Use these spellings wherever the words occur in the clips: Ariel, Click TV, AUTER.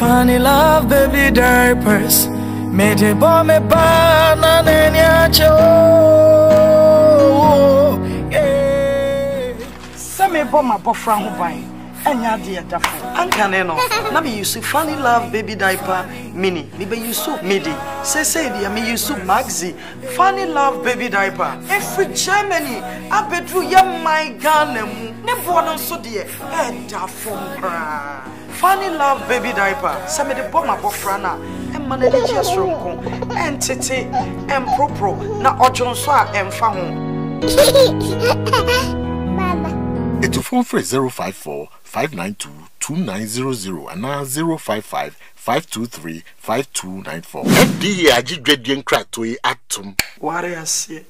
funny love baby diapers mete bombe bana nene acho semi bomba bofra ho ban anya de dafo ankane no na me use funny love baby diaper mini ni be use midi say dia me use maxi funny love baby diaper every Germany abedru ye my Ghana mu ne bo no so de e dafo funny love baby diaper semi de bomba bofra na manage your strong entity and propro na ojonso a emfa ho mama it to phone for 054-592-2900 and now 055-523-5294 FDA agidwedien kratoe atom ware ase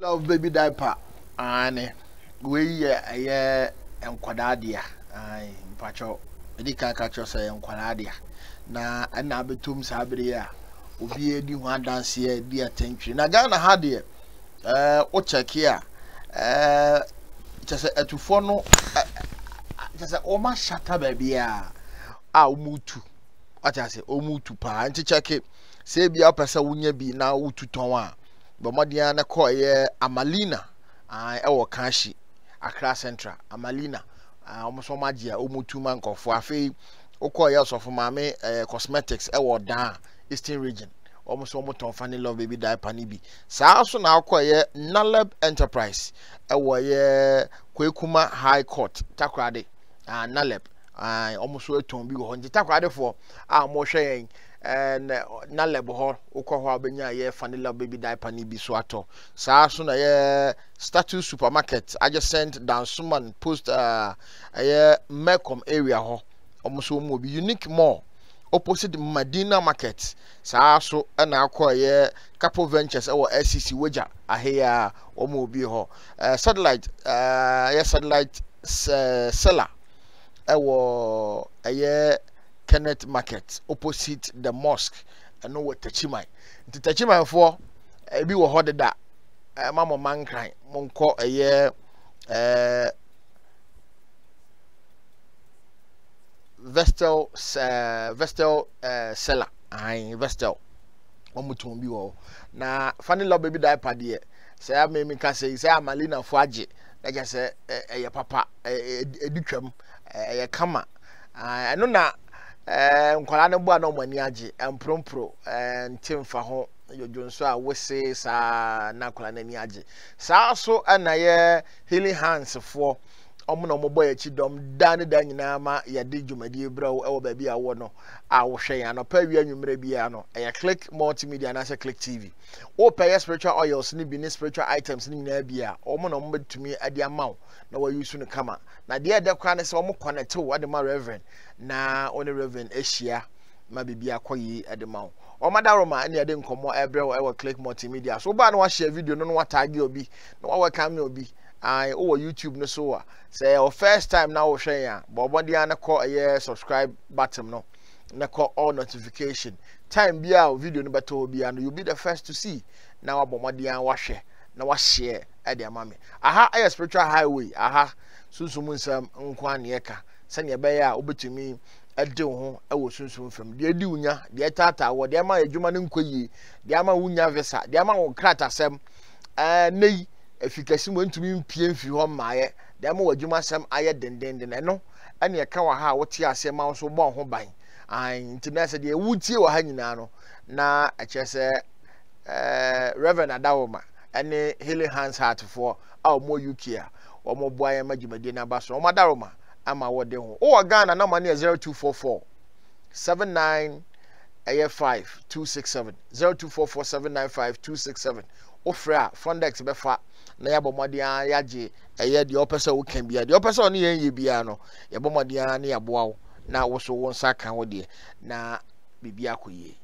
love baby diaper ane we ye enkwada dia ai mpacho Dika kacho say enkwaladia na na betum sabri ya obi edi ho adanse ya di atentwe na Ghana ha de o check ya chese atufo no chese o ma shata ba bia a umutu atase omutu pa nti check se bia pesa wunya bi na ututon a bo modia na koye amalina e wo kanshi Accra Central amalina almost all my dear, almost 2 months ago. For a fee, Okoya of Mammy Cosmetics, Ewa down Eastern Region. Almost almost on funny love baby diaper nibi. Sasso now Koya Nalab Enterprise, Ewa Kwekuma High Court, Takrade, and Nalab. I almost were to be on the Takrade for our motion and Nalab Hall, Okoha Benya, ye funny love baby diaper nibi swato. Sasso, Statue supermarket adjacent down Suman post Melcom area ho almost will be unique mall opposite Medina market so and akwa ye Capo Ventures or SCC wager ahia omo bi ho satellite yes satellite seller ewo Kenneth market opposite the mosque and no Tachimai Tachimai for bi wo ho da mama mankind monko a year vestal vestal seller I vestal omutum bi wo na funny love baby diaper dear say I me ka say say amalina foage na je say eye papa editwam eye kama eno na nkwara ne bo na omani age emprompro ntimfa ho Jonso a wese sa na kula na ni age sa so anaye healing hands for omo na omo boy chidom dan nyina ma ya de dwumadie brawo e wo ba bia wo no a wo hwe ya no pa wi anwumre bia no e ya click multimedia na se click tv wo pay spiritual oils ni bi ni spiritual items ni nyina bia omo na omo betumi ade amaw na wa use no kama na de ade kwa na se omo connect wo ade ma reverend na one reverend ehia ma bibia koyi ade mawo o madaroma ene ade nkomo ebrewo ewo click multimedia so ba na wa share video no no tag obi na wa welcome obi ai o YouTube no so a say your first time na wo hwen ya bo body na ko eye subscribe button no na ko all notification time bia video no beto obi and you be the first to see na wa bomodi an wa hwe na wa share ade amame aha eye spiritual highway aha sunsun nsam nkwa na yeka sani ebe ya obetumi ade ho ewo sunsun fam de adi unya de tata wo de ma adwuma ne nkoyi de ma unya visa de ma wo krata sem nei efikasi mo ntumi mpie mfi ho maaye de ma adwuma sem aye denden eno ene ka wa ha wote asem an so bon ho ban an ntina se de wutie wa ha nyina no na achese reverend adawoma ene healing hands heart for aw mo ukia wo mo boaye madwumade na baso wo madaroma ama wode ho o Ghana na mane 0244-7985267 0244-795-267 ofra fondex befa na yabomode an yaje eye de opese wo kan bia de opese oni yenye bia no yabomode an na yaboawo na wo so wo nsakan wo de na bibia koye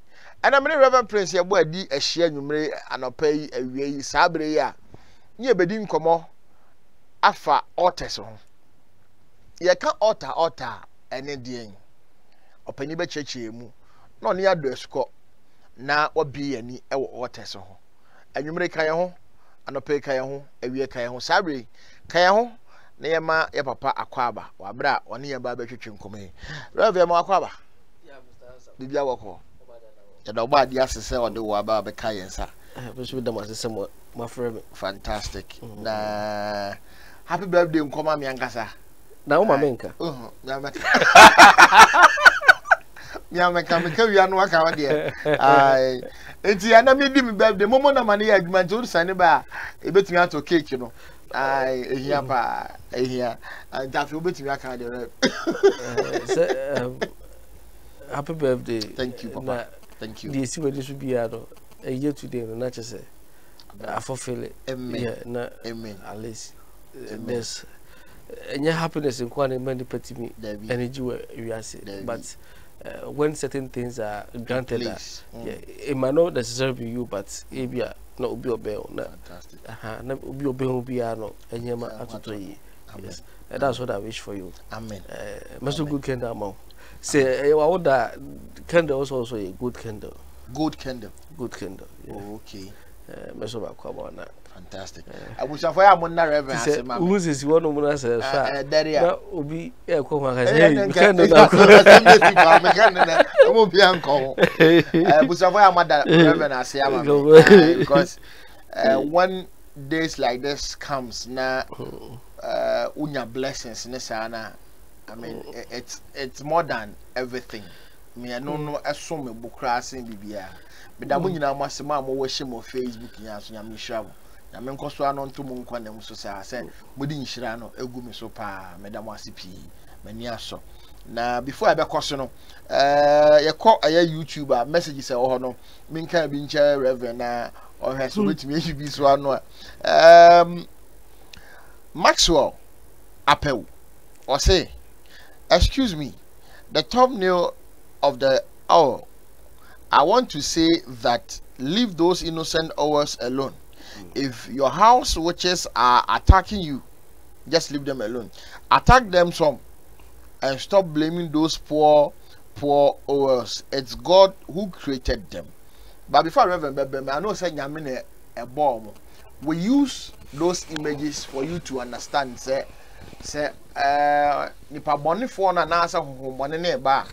ana mene reverend prince yabo adi ahia nwumre anopa yi awie yi sabre yi a nye bedi nkomo afa otes ho ye ka altar ene dien opani be cheche mu na oni address ko na obi ani e wo altar so ho anwumre kan ye ho anope kan ye ho awie kan ye ho sabre kan ye ho Nema ya papa akwaba wabra oni ya baba twetwe nkome Reverend akwaba ya Mr. Asa bibia wako ya da obadi asese ode wo baba be kai ensa bisu da masese my friend fantastic na happy birthday nkoma mi ankasa na wo mama nka na meka meka wi anu aka wade ai enti ana mi di mi birthday momo na mane ya adwuma nti wo sane ba ebetumi ato cake no I hear by here, and that will be to your kind of happy birthday. Thank you, Papa. Thank you. You see what this will be a year today, and not just I fulfill it. Amen. Amen. At least there's any happiness in quite many petty me energy we are saying, but when certain things are granted, it might not necessarily be you, but it be a. No, will be a bell. Fantastic. No, will be a bell. Be no, and you yes, that's what I wish for you. Amen. Must be good candle, mom. Say, I order candle also a good candle. Good candle. Good candle. Okay. Must have come on that. Fantastic. I wish I were not ever. Who's is one of us? There will be a coma. I won't be uncle. I wish I were mother Reverend. I say, because when days like this comes now, your blessings, Nessana. I mean, it's more than everything. Me, I don't know, assume a book crossing Bibia, but I wouldn't know my Facebook, yes, I'm sure. I mean, because I know two monk when I'm so sad, we didn't shrano, a gummy so pa, Madame Wasipi, Maniaso. Now, before I be questioned, you call a YouTuber messages or no, Minka Bincher Reverend or has with me, should be so. Maxwell Appel or say, excuse me, the thumbnail of the hour. I want to say that leave those innocent hours alone. If your house witches are attacking you, just leave them alone. Attack them some and stop blaming those poor hours. It's God who created them. But before Reverend, I know saying I mean a bomb. We use those images for you to understand. Say, nipa boni for na nasa boni ne ba.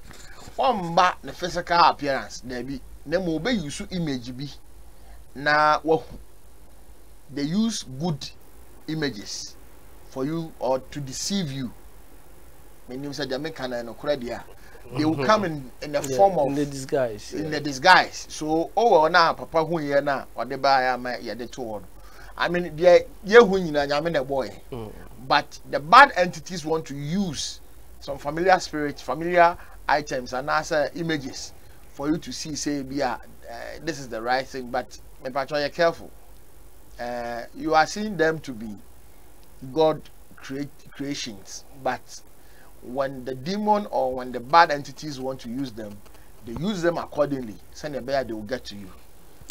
One ba the physical appearance there be. Then we be use image be na wo. They use good images for you or to deceive you. They will come in the form of the disguise. In the disguise. So oh now papa who here now or the buyer my the two. I mean they a boy. But the bad entities want to use some familiar spirits, familiar items and answer images for you to see, say, yeah, this is the right thing, but you're careful. You are seeing them to be God creations, but when the demon or when the bad entities want to use them, they use them accordingly. Send a bear, they will get to you.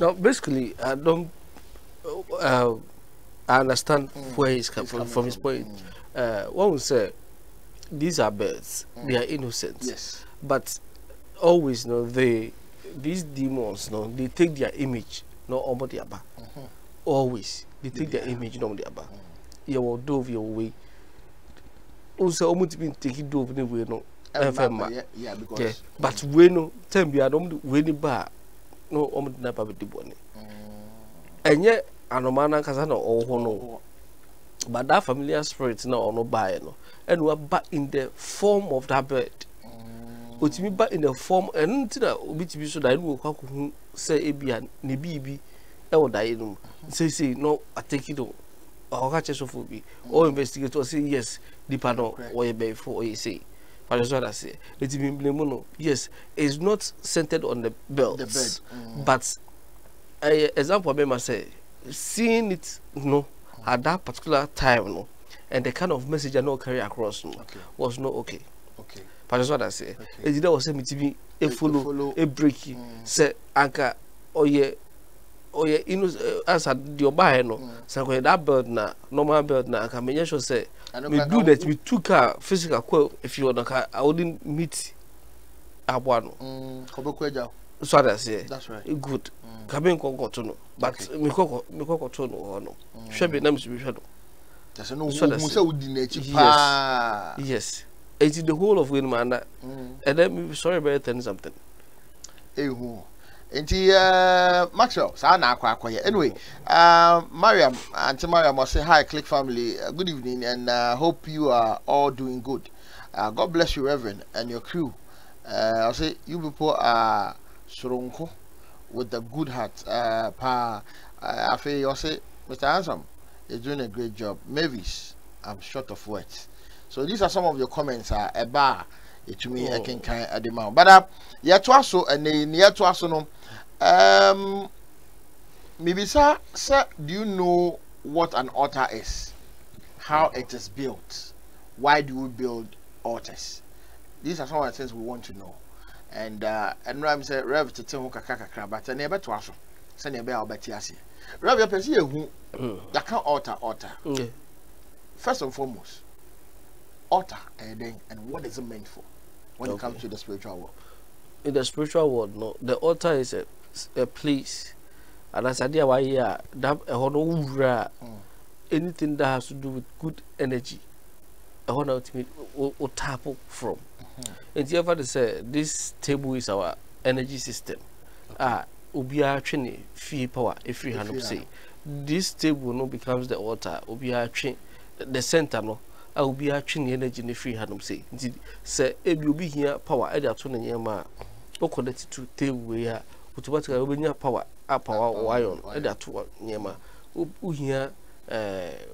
Now, basically, I don't I understand where he's coming from his point. One would say these are birds; they are innocent. Yes, but always, no, these demons, no, they take their image, not all but their back. Always they take their image down the bar. You will dove your way. Also, almost been taking dove the way no FMA. Yeah, because but when no time we are not winning bar, no almost never be the bonnet. And yet, Anomana Casano or no, but that familiar spirit now or no buy no, and we are back in the form of that bird. But me back in the form and that which we should I will say, Ebia, Nibibi. Say no, I take it all. Or catch us for me. All investigators say yes, the panel or a bay for you say. But that's what I say. Let me blame. Yes, it's not centered on the belt, but example, I say, seeing it no at that particular time, no, and the kind of message I know carry across no was not okay. Okay, but that's what I say. It was a meeting, a follow, a breaking, say anchor, or yeah. Oh yeah, you know, as a your buyer, no. So that bird na normal bird na can make sure say we do that we took a physical quote if you want to. I wouldn't meet Abuano. So that's it. That's right. Good. Can be in Congo to no, but me Congo to no. Should be names we should. That's no yes. Yes. It's the whole of Winmana. And then we sorry about telling something. Eh who? Maxwell, Sana Quaquia. Anyway, Mariam, Auntie Mariam must say hi, Click family. Good evening, and hope you are all doing good. God bless you, Reverend, and your crew. I'll say you people are strong with the good heart. I feel you'll say, Mr. Handsome, you're doing a great job. Mavis, I'm short of words. So these are some of your comments. A bar to me, I can kind of demand, but yeah, to us, and then yeah, to us, no. Maybe sir, do you know what an altar is? How it is built? Why do we build altars? These are some of the things we want to know. And Ram said, Rev to tell Kakaka, but I never to us. Send a bell, but yes, Rev, you can see who that can altar. First and foremost, altar and what is it meant for when it comes to the spiritual world? In the spiritual world, no, the altar is a place, and as I did, anything that has to do with good energy, I want to tap from. And the other say this table is our energy system. Ubia train free power, if free hand up say this table no becomes the altar, ubia train the center no. I will be actually energy in the free hand. Say, sir, if you be here, power at your tuning your ma or connected to table where automatically open your power up our wire at that one near ma. Who here,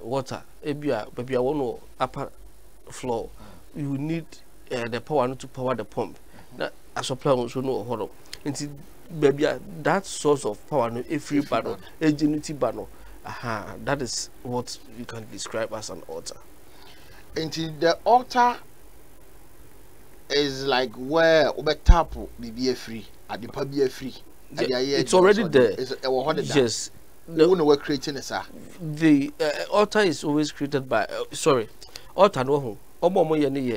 water, ebia, baby, I want no upper floor. You need the power not to power the pump. Now, a supply also no hollow. And baby, that source of power, no, a free battle, a genuity battle. Aha, that is what you can describe as an altar. Until the altar is like where Ubetapo be free, at the pub free. It's already there. It's yes. The one we're creating is the altar is always created by sorry, altar no home. Because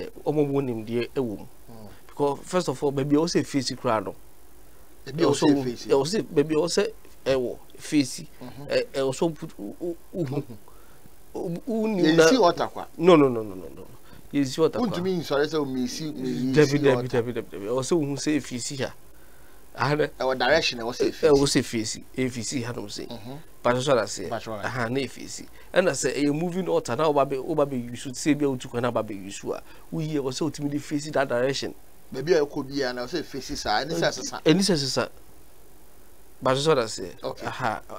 first of all, baby also physical. Baby also baby also face also put No. You see what I mean? Sorry, so me see David. Also, who say if you see her? I had our direction. I was if you see her, don't say. But that's what I say. And I say, a moving altar now, Baby, you should say, be able to come about you sure. We are also to me facing that direction. Maybe I could be, and I'll say, faces are necessary. But that's what I say. Okay.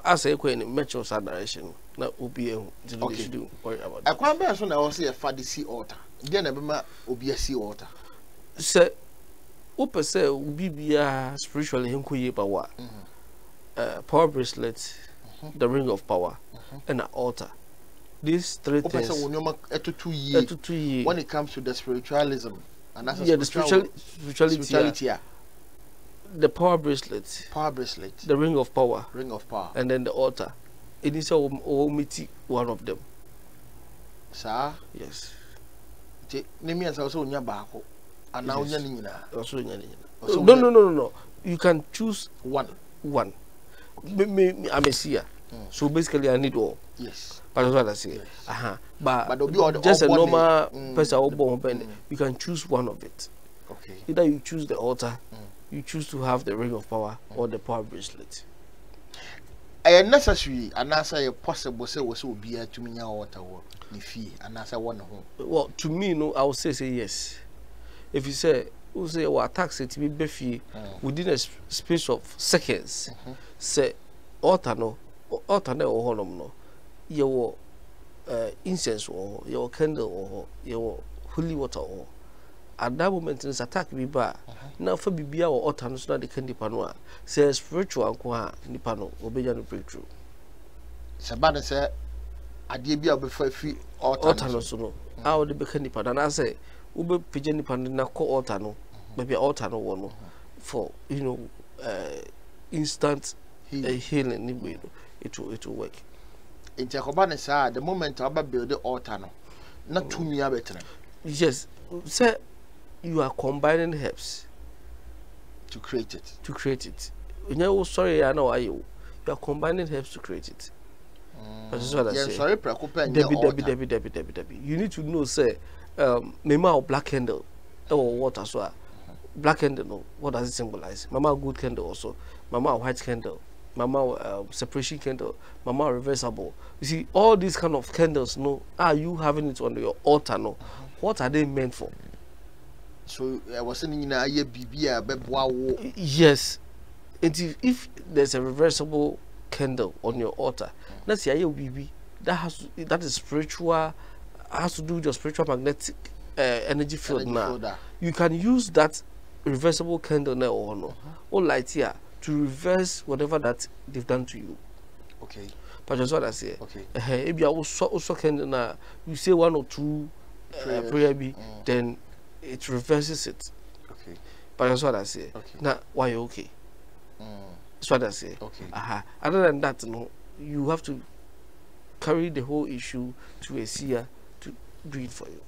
I say, when metro side direction, now OBM do worry about that. I can't bear soon. I will say a faddy sea altar. Then I remember OBC altar. Sir, Opa say, Ubibia spiritually Hinkuye Bawa, power bracelet, the ring of power, and an altar. These three things at 2 years when it comes to the spiritualism and that's yeah, the spirituality. The power bracelet, the ring of power, and then the altar. It is all meeting one of them, sir. Yes, name is also Nyabako, and now no. You can choose one. I'm a seer, so basically, I need all, yes, but that's what I say. But just a normal person, you can choose one of it. Okay, either you choose the altar. You choose to have the ring of power or the power bracelet. I necessary and answer possible say was so be to me water if you and answer one home. Well, to me, no, I would say yes. If you say who say well tax it be beefy within a space of seconds, say alternate or honum no, your incense or your candle or your holy water or at that moment in attack me bar. Now for Bibia or Otanus not the candy panoa. Says spiritual qua Nipano, obey the breakthrough. Sabana said, I did be before free or Otanus. I would be candy pan, and I say, Uber Pigeon Pandana call Otano, maybe Otano one for instant healing. It will work. In Jacobanesa, the moment I build the Otano, not to me a better. Yes, sir. You are combining herbs to create it. You know, sorry, I know I you are combining herbs to create it. You need to know, say, Mama black candle, or water, so black candle, no, what does it symbolize? Mama good candle, also, Mama white candle, Mama separation candle, Mama reversible. You see, all these kind of candles, no, are you having it on your altar? No, what are they meant for? So, I was saying, yes, and if there's a reversible candle on your altar, let's say that has to, that is spiritual, has to do with your spiritual magnetic energy field. Now you can use that reversible candle now or no or light here to reverse whatever that they've done to you. Okay, but that's what I say. Okay, if you also candle now, you say one or two prayer be then it reverses it. Okay, but that's what I say. Okay, now why okay. That's what I say. Okay. Other than that, no, you have to carry the whole issue to a seer to do it for you.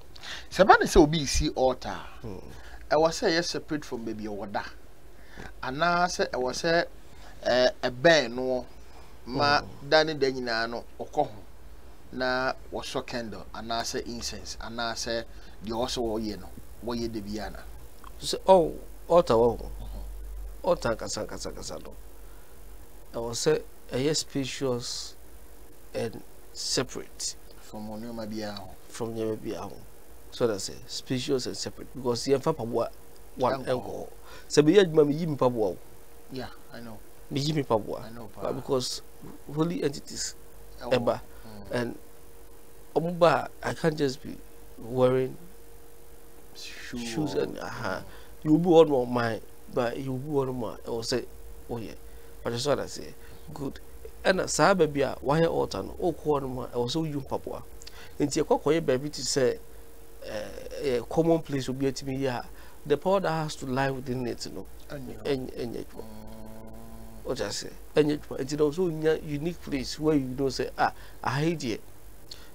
Sabani say obi see altar. I was say yes separate from baby water. And now say I was say a ben no ma dani de nyina no okoh na waso candle and now say incense and now say the also wo ye no wo ye de biana. So oh altar wo. Altar kasa no. I will say yes spacious and separate from Nyamabia. So that's it, spacious and separate because you have one alcohol. So be Pabua. Yeah, I know. Pabua. I know, because holy entities Eba and Omuba, I can't just be wearing shoes and you'll be on my mind, but you'll be on my I will say, oh yeah. But that's what I say. Good. And a sababia, wire altar, or corner, also you papa. In Tiakoye, baby, to say a common place will be at me. Yeah, the power that has to lie within it, no, and yet, what I say, and yet, it's also a unique place where you don't say, ah, I hate it.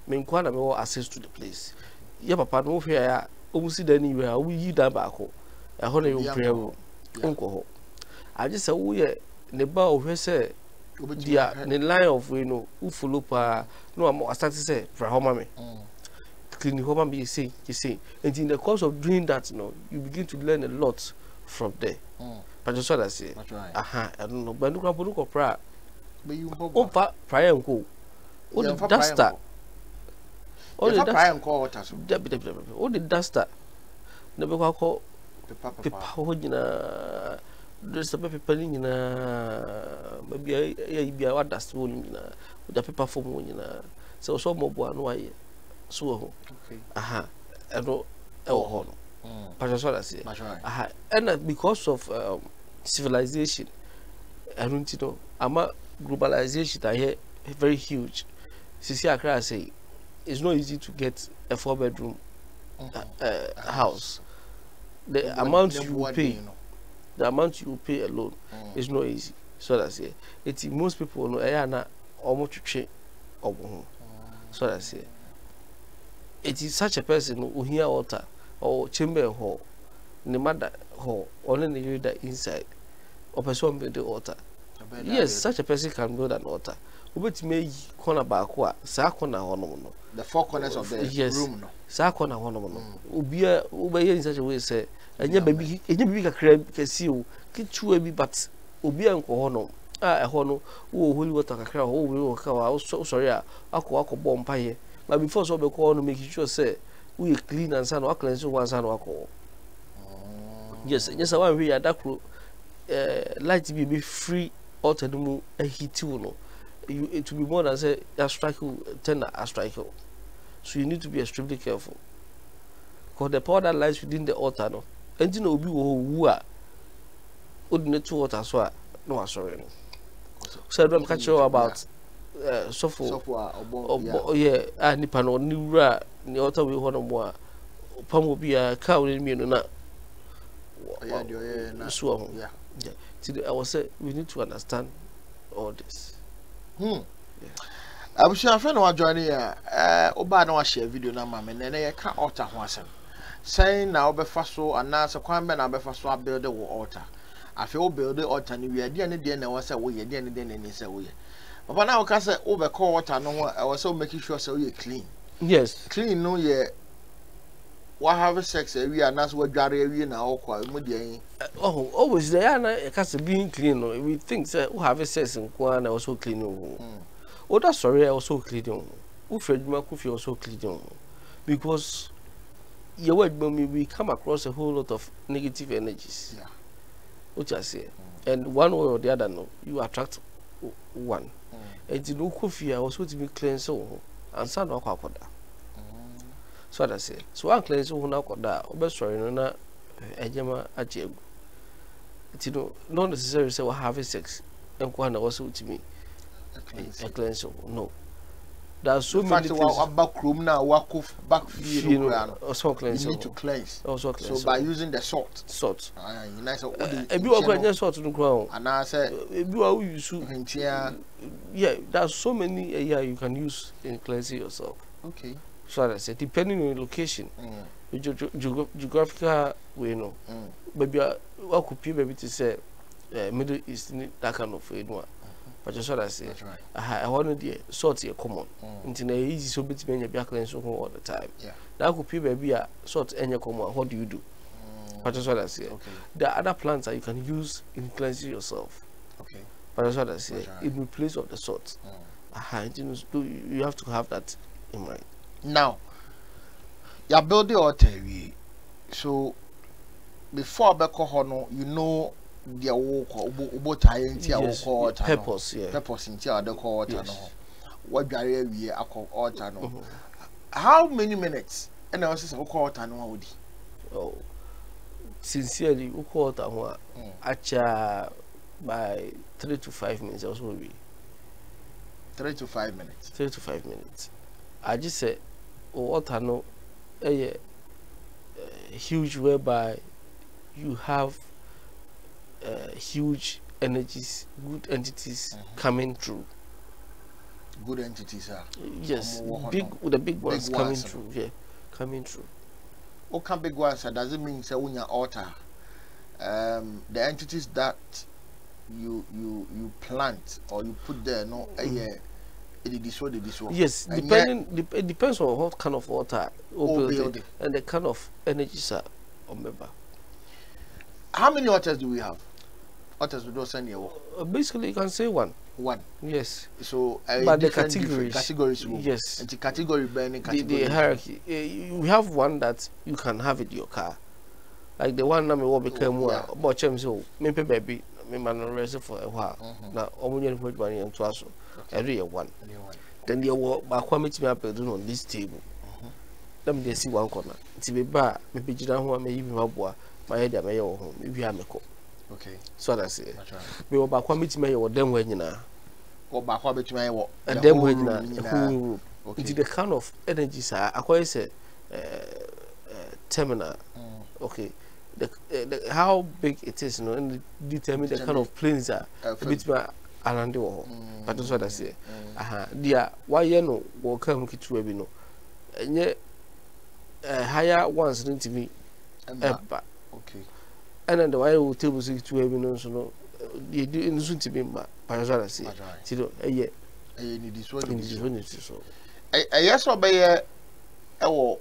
Menkwana more access to the place. Yeah, papa, no fear, almost anywhere, we eat that back home. A honor your prayer room, uncle. I just say, oh, yeah. The bar of her say, the line of we know who follow pa no, I'm more starting to say, Prahomame. Clean home, you see, and in the course of doing that, no, you begin to learn a lot from there. But that's what I say. I don't know, but look up prayer. But you hope prayer and go. Oh, the duster. Oh, the prayer and call water. Oh, the duster. Never call the papa. There's a paper in a maybe a dust wound with a paper for moon in a so so mobile and why so. Okay, I know oh, but that's what I say. And because of civilization, I don't know, globalization, I hear very huge. Cecilia say it's not easy to get a 4-bedroom house. The amount you pay. The amount you pay alone is not easy. So that's it. It's most people know I not almost to change or home. So that's it. It is such a person who hear altar or chamber hall, no matter hall, only the reader inside or person build the altar. Yes, such a person can build an altar. But may corner back what Sakona Honomono. The four corners of the room. Sakona Honomono. Ubia Ubay in such a way, say, and your baby, a big crab can see you, get two baby bats. Ubia and Cohono. Ah, a hono, who will water a crowd, who will cover. I was so sorry, Aquaco bomb pie. But before so the corner, make sure, say, we clean and san or cleanse one san or call. Yes, yes, I want we are that crew. Light to be free, alter the moon, and he too. You, it will be more than say a strike you turn a strike you. So you need to be extremely careful. Because the power that lies within the altar, no, and you know be who are wouldn't two water so no sorry. So I don't catch you about software or yeah, and nipan or new ra the altar will hold on more. Pam will be a cow in me or not. Yeah. See, I was say we need to understand all this. I wish your friend was joining here. Obano share video na mama and I can't alter one. Saying now befaso and now so kwame na befaso build the altar. I feel build the altar ni we are dear and dear and was a way, dear and then any say we. But now can say over water no I was so making sure so you clean. Yes. Clean no yeah. What have sex every and that's what got every now. Oh, always there and I can't being clean. No, we think that who have sex and one I was so clean. Oh, that's sorry, I was so clean. Who Fred Macufi was so clean because your word we come across a whole lot of negative energies. Yeah. Which I say, and one way or the other, no, you attract one. And you know, coffee, I was supposed to be clean so and son of Aquada. So I say, so I clean so now, but sorry, no, a jama a jib. You know, not necessarily say, have sex, and one also to me a clean so. No, there's so many back room now, walk off back field or so cleanse. You need to cleanse also so by using the salt. Salt, nice. If you are going to salt to the ground, and I said, if you are using, yeah, there's so many yeah you can use in cleansing yourself. Okay, so I said, depending on location, geographical, we know, maybe I could be maybe to say, Middle East, that kind of one. But just what I say, that's right. I want to sort here common. Until easy so bit many black lens all the time. Yeah. That could people be a sort any common. What do you do? But just what I say. Okay. There are other plants that you can use in cleansing yourself. Okay. But just what I say, right. In place of the salt. You have to have that in mind. Now, you build the altar. So before Bekohono, you know. Their work or both or purpose, yeah, purpose in the court. What barrier we are called. How many minutes? And I was just a court and woody. Oh, sincerely, who caught a by 3 to 5 minutes or so. 3 to 5 minutes, 3 to 5 minutes. I just said, oh, what I know a huge whereby you have. Huge energies, good entities coming through. Good entities, yes, big with the big ones coming through. Yeah, coming through. Okay, big ones. That doesn't mean say when you're altar. The entities that you plant or you put there, no, it is so. Yes, and depending. It depends on what kind of altar building and the kind of energies are remember. How many altars do we have? Altars we don't send you. Basically, you can say one. One. Yes. So, but the categories. Categories. Yes. And the category by any category. The hierarchy. You have one that you can have in your car, like the one that me will become one. But James, so maybe baby, me man rest for a while. Now, I'm going to put money into us. Every one. Then they will back me to my bedroom on this table. Let me see one corner. It's a bar. Maybe you don't want me even have one. My idea may or home, if you have a call. Okay, so that's it. We will back one meeting or then when you know, or back one meeting and then when you know, into the kind of energies are acquired terminal. Okay, the how big it is, you know, and determine the kind of planes are a bit around the world. But that's what I say. Dear, why you know, welcome to Webino, and yet higher ones need to be ever. Okay. And then the way we table 6 to 8 minutes, you know, you do in soon to be my parasite. See, yeah, this one is so. I yes, or by a oh,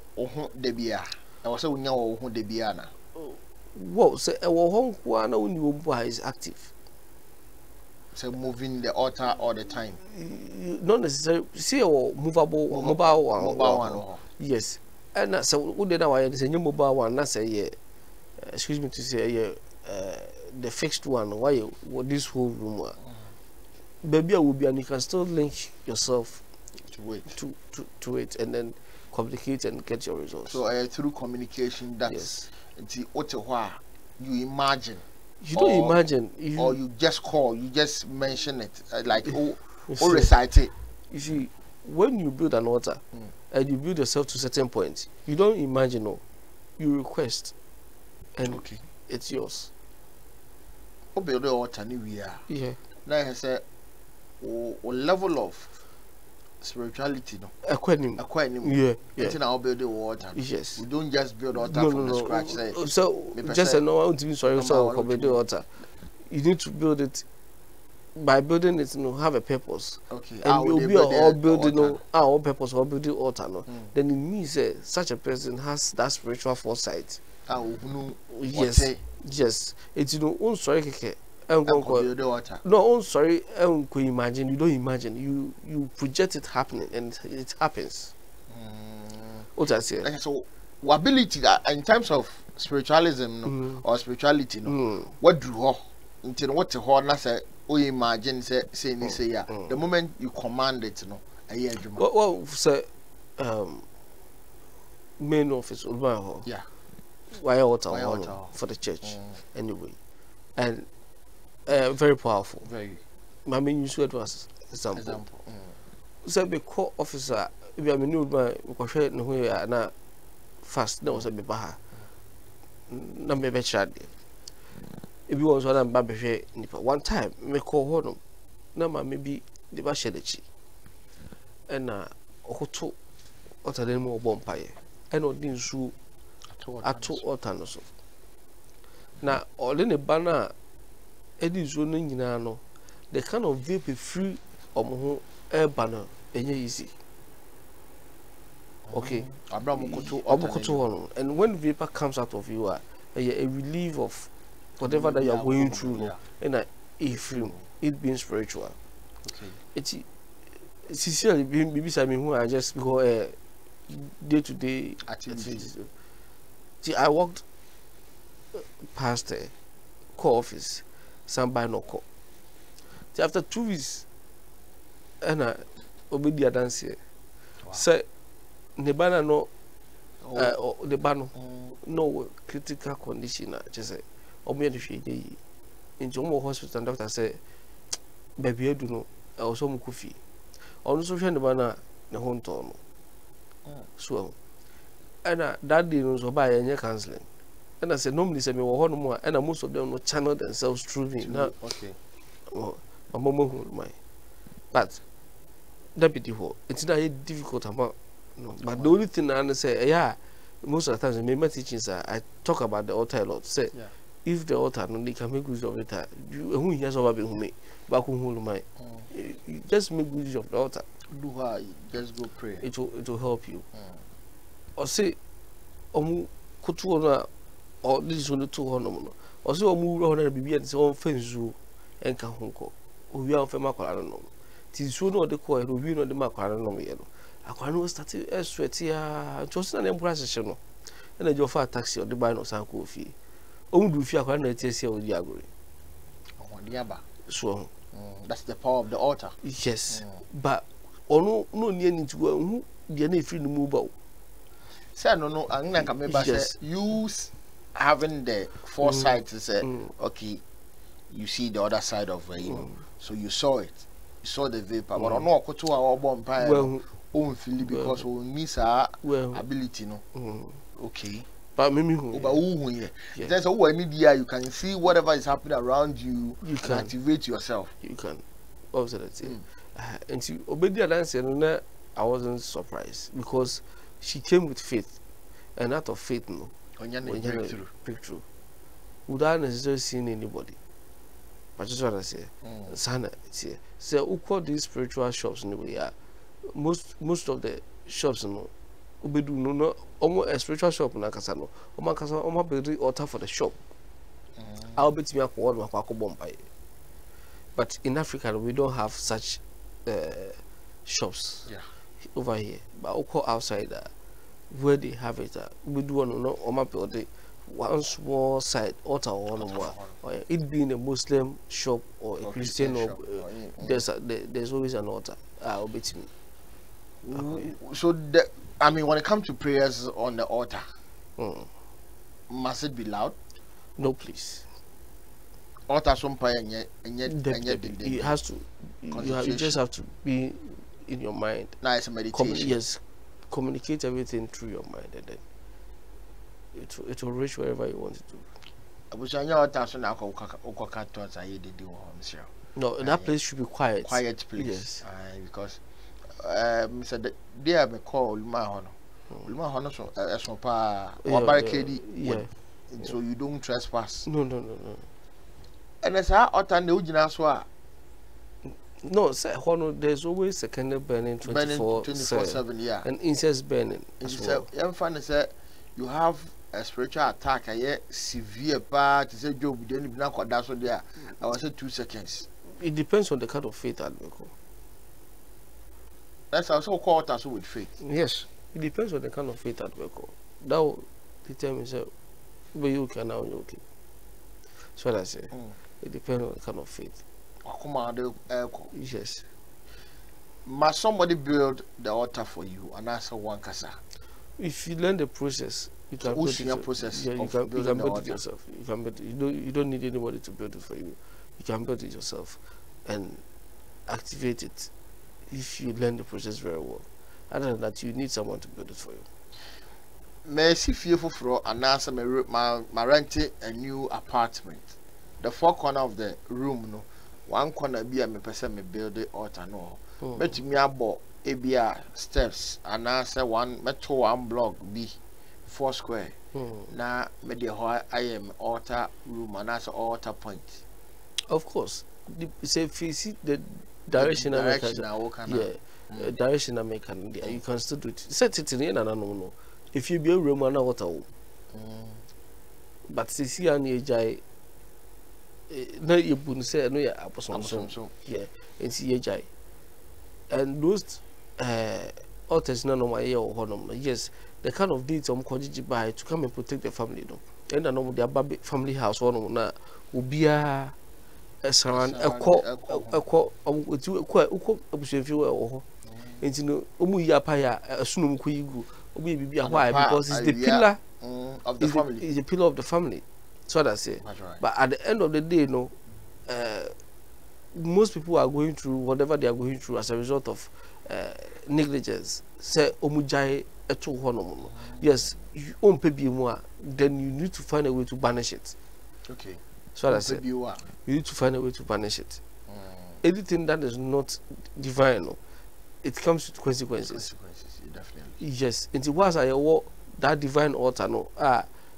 debia. I was so now who debiana. Well, say our home one when you is active. So moving the altar all the time. Not necessarily see or movable or mobile one. Mobile one. Yes. And that's so did I say new mobile one, that's a yeah. Excuse me to say, the fixed one. Why what this whole room? Baby, I will be, and you can still link yourself to it, and then complicate and get your results. So through communication, that's the Ottawa. You imagine. You don't imagine. You, or you just call. You just mention it, like or recite it. You see, when you build an altar and you build yourself to certain points, you don't imagine. No, you request. And okay, it's yours. Yeah. Now I say, level of spirituality, no. Yeah. It's in our building water. Yes. We don't just build water from the scratch. So just I want to be sorry. So build water. You need to build it by building it, you know, have a purpose. Okay. And you'll be all building, you know, our purpose or building altar. No? Then it means such a person has that spiritual foresight. Yes. Yes. It's, you know, sorry, no, sorry, imagine. You don't imagine. You project it happening, and it happens. What I say. So, ability in terms of spiritualism, no, or spirituality, no, what do you until what the horn say? We imagine say yeah. The moment you command it, no, well, say, main office, yeah, wire water for the church, anyway, and. Very powerful. Very. My main use was example. So be court officer. If I knew my question, no way I na fast. No, so be baha. No be bechad. If you want to run baby, one time me call home. No ma maybe the bashelechi. And hoto otter them more bumpire. And odin zoo at 2 or 10 or so. Now all in a banner. The kind of VIP free or air banner, and easy. Okay, and when vapor comes out of you, a relief of whatever that you are going through, and a film, it being spiritual. Okay, it's sincerely being BBC. I mean, who I just go day to day activities. See, I walked past the core office. Somebody no call. So after 2 weeks, and I obeyed the dance here. So the banner no, the banner no critical condition. Just say, obey the shade. In Jomo hospital, doctor say, baby, I do know. I also make coffee. On social the banner the whole town. So, and that day no so by any counseling. And I said, normally, say me one more, and most of them will channel themselves through me. Now, okay, my mom hold my, but deputy hall, it's not a difficult amount. No, but the only thing I say, yeah, most of the times in my teachings, I talk about the altar a lot. Say, yeah. If the altar, no, they can make use of it. Who has over been me, but who hold my, just make use of the altar. Do I just go pray? It will help you. Or say, kutuona. Or this is only 200. Or so move on and be at his own fence and Kahunko. We are from Macaranum. Tis soon or the coil will be on the Macaranum yellow. I can no statue as sweatia, just an impression. And a Joffa taxi or the bino San Kofi. Oh, do fear can let us with Yagri. Oh, Yaba. So that's the power of the altar. Yes, but oh no, near need to go who the any free to move out. Say, no, I'm not coming back. Use. Having the foresight to say, okay, you see the other side of you know, so you saw the vapor, but I know to our bonfire only because we miss our ability, no, okay. But maybe there's a way media you can see whatever is happening around you, you can activate yourself, you can observe it. And she obeyed the answer, and I wasn't surprised because she came with faith, and out of faith, no. Breakthrough. Without necessarily seeing anybody. But just what I say. Sana, say, who call these spiritual shops anyway? Most of the shops, no, we do no, almost a spiritual shop in Akasano. Omakasa, Omabri, altar for the shop. I'll bet me up one Mapako bomb by. But in Africa, we don't have such shops over here. But who call outside that? Where they have it, we do not or map or one small side altar or more. It being a Muslim shop or a Christian or there's always an altar. I'll bet me. So I mean, when it comes to prayers on the altar, must it be loud? No, please. Altar some prayer and yet it has to. You just have to be in your mind. Nice meditation. Yes. Communicate everything through your mind, and then it will reach wherever you want it to. No, that place should be quiet. Quiet place. Yes. Because Mr. They have a call my honor. So you don't trespass. No. And as I utter the original No, sir, there's always secondary burning 24/7, yeah. And incest burning. You have a spiritual attack, a severe part, you say, Job, you don't even know that's what they are. I was say 2 seconds. It depends on the kind of faith, Admiral. That's also called also with faith. Yes, it depends on the kind of faith, Admiral. That will determine, sir, but you can now, you okay. That's what I say. Mm. It depends on the kind of faith. Yes. Must somebody build the altar for you and answer one casa? If you learn the process, you can build it process. Yeah, you can build it yourself. You can build it. You don't need anybody to build it for you. You can build it yourself and activate it if you learn the process very well. Other than that, you need someone to build it for you. May I see fearful for and answer my renting a new apartment. The four corner of the room, no. One corner be a me person me build the altar no. But me abo ABR steps and answer one metal one block B 4 square. Now me the whole I am altar room and answer altar point. Of course, say if you see the direction I make, yeah, direction I make, you can still do it. Set it in here, no. If you be a room and altar, but see see any guy. No, you wouldn't say no, yeah, and see a and those altars, none of my ear or honor. Yes, the kind of deeds I'm quantity by to come and protect the family, though. And I know their family house, one na will be a surround a and you know, Umuya Paya, assume Kuigu, we be why because it's the pillar of the family, is the pillar of the family. So that's it. That's right. But at the end of the day, you know, most people are going through whatever they are going through as a result of negligence. Say, omujai eto honomo. Yes, you own pebi moa, then you need to find a way to banish it. Okay. So that's it. You need to find a way to banish it. Anything that is not divine, no, it comes with consequences. Consequences, definitely. Yes, and it was I walk that divine altar, no.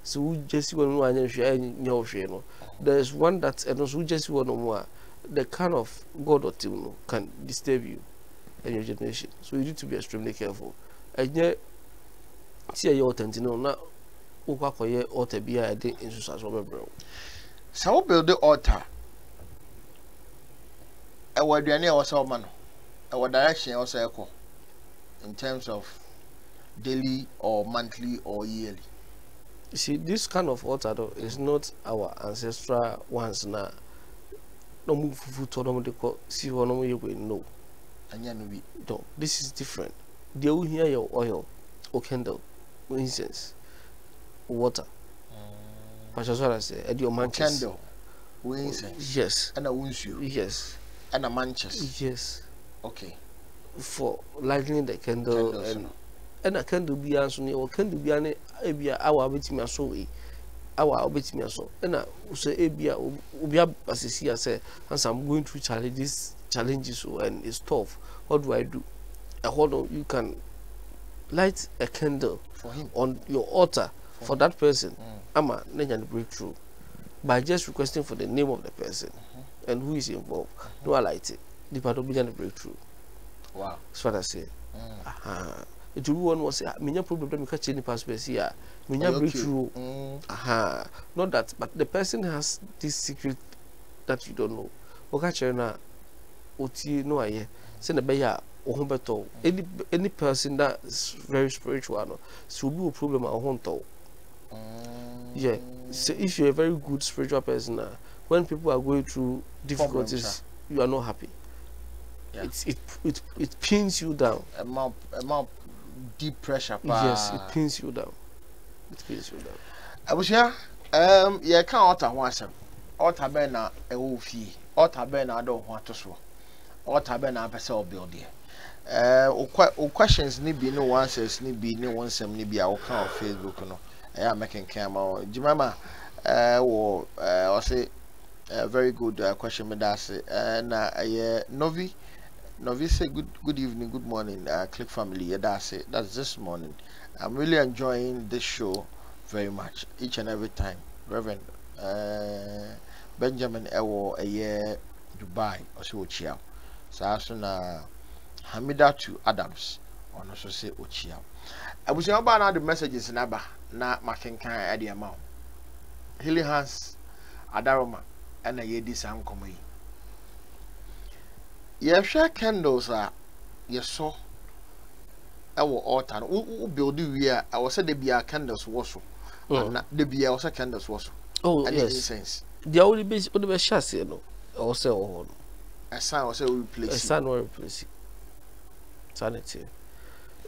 So we just want to there's one that and also just want more. The kind of God or team can disturb you and your generation. So you need to be extremely careful. And yet, see your tentino now. Oka koye altar be a day in Susan bro. So build the altar. I would be near also man. Our direction also echo in terms of daily or monthly or yearly. You see, this kind of altar though is not our ancestral ones now. No move for no. No, this is different. They will hear your oil, or candle, or incense, or water. But as well as and your matches. Candle, or incense. Yes. And a wunshu. Yes. And a matches. Yes. Okay. For lighting the candle and. And I can do be answering or can do be an abia our bit me so our bit me so and I say abia ubia as I see I say and I'm going through challenges and it's tough. What do? Hold on, you can light a candle for him on your altar for that person. Ama nanya breakthrough by just requesting for the name of the person and who is involved. No, I light it. The part of the breakthrough. Wow, that's what I say. It will one was a mini problem catching the past here. Minya breakthrough. Aha. Not that, but the person has this secret that you don't know. Okachana Oti no aye. Send a bayer or hombeto. Any person that's very spiritual, so will be a problem at home. Yeah. So if you're a very good spiritual person, when people are going through difficulties, you are not happy. Yeah. It pins you down. A mouth deep pressure. Yes, it pins you down. It pins you down. I was here. Yeah, can't alter once. Alter bena a wolfie. Alter bena I don't want to swear. Alter bena a person of building. Questions need be no answers, need be no one sem need be our account of Facebook. No, I am making camera. Jimama, or say a very good question. Me that's and Novi. Now we say good evening, good morning, Click family. Yeah, that's it. That's this morning. I'm really enjoying this show very much each and every time. Reverend Benjamin Ewo, Dubai, Osuochiao. Sasso na Hamida to Adams on also say Ochia. I was about now the messages in Abba, not making kind idea amount. Hilly Hans Adaroma and a yedi sound comedy. Yes, share candles are yes, so I will alter. Who build you here? I was said they be our candles was so. They be also candles was so. Oh, yes, the only base on the chassis, you know, also. A son was replaced. A son will replace it. Sanity.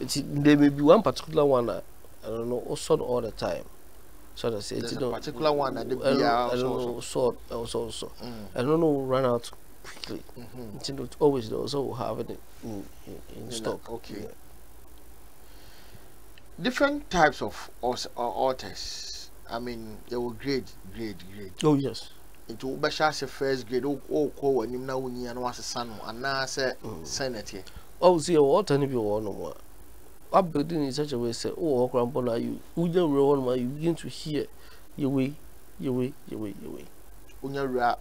There may be one particular one, I don't know, also all the time. So that's it. There's a particular one that I don't know, sort also. I don't know, run out quickly. Nintendo always those who have it in stock. Okay. Different types of alters. I mean, they were grade. Oh, yes. It will be a first grade, oh, call and you know, and was a son, and now say sanity. Oh, see, what any be one or more. I'm building in such a way, say, oh, grandpa, you wouldn't roll while you begin to hear your way. When you rap,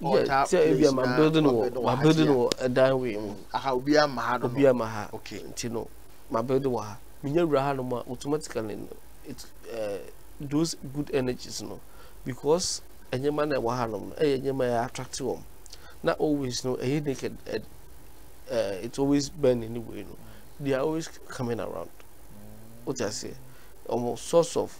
yeah, if my building or my building or a dying I'll be a maha, okay, Tino, my building war. When you rahanoma automatically, it's those good energies, no, because. And your man at Wahanum, and your man attract to him. Not always, no, a naked, it's always burning anyway. No, they are always coming around. What I say, almost source of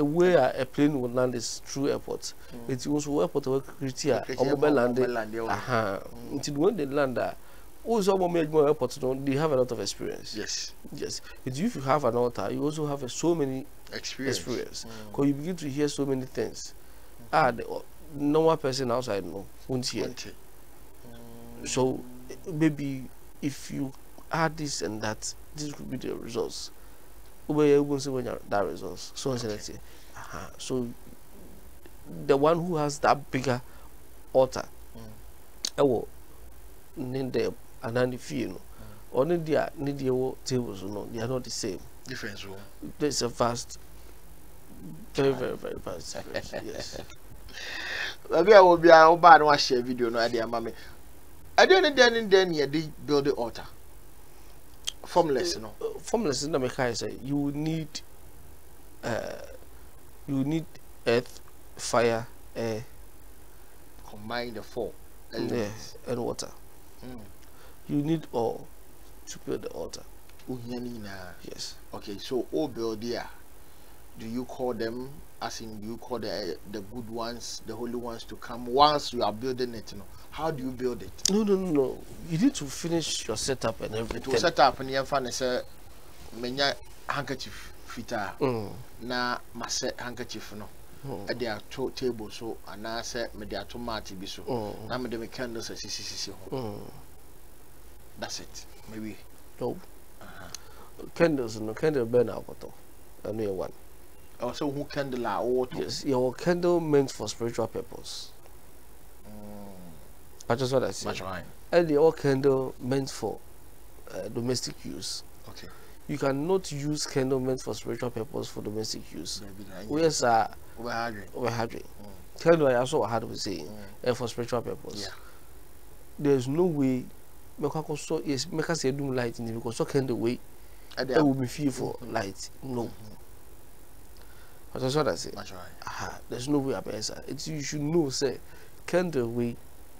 where a plane will land is through airports. It's also airport or criteria, or landing. Aha, until when they land there, also made more airports, they have a lot of experience. Yes. It's if you have an altar, you also have so many experience because you begin to hear so many things. The normal person outside won't hear. So maybe if you add this and that, this could be the results. Where you see when that results. So so the one who has that bigger altar, need them and then you or need their tables, they are not the same. Difference room. There's a vast. Very fast. Yes. Maybe I will be a bad one share video no idea, mommy. I don't know then you did build the altar. Formless, no. Formless in the mechanism. You need earth, fire, air. Combine the four. Yes, and water. You need all to build the altar. Yes. Okay, so all build there. Do you call them as in you call the good ones, the holy ones to come once you are building it? You know, how do you build it? No. You need to finish your setup and everything. To set up and you find a many handkerchief fitter. Na maset handkerchief no. They are two tables so and I said me they are two marty so. Now me the candles say si. That's it. Maybe no. Candles no candle burn out at all. I know one. Also, who candle are all yes, your candle meant for spiritual purpose. But that's what I said. And the old candle meant for domestic use. Okay. You cannot use candle meant for spiritual purpose for domestic use. Yes, sir. We're hungry. Candle I also had to say, and for spiritual purpose. Yeah. There's no way. Make us a doom light in it because so candle way. It will be fearful light. No. That's what I say. That's right. There's no way I better. You should know, say, candle we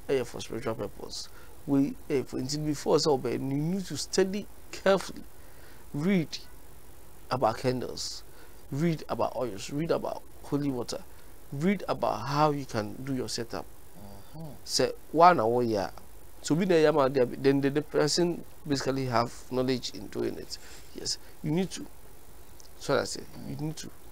air for spiritual purpose. We air for until before so, but you need to study carefully, read about candles, read about oils, read about holy water, read about how you can do your setup. Say 1 hour, yeah. So be there, then the person basically have knowledge in doing it. Yes, you need to. So that's it. You need to.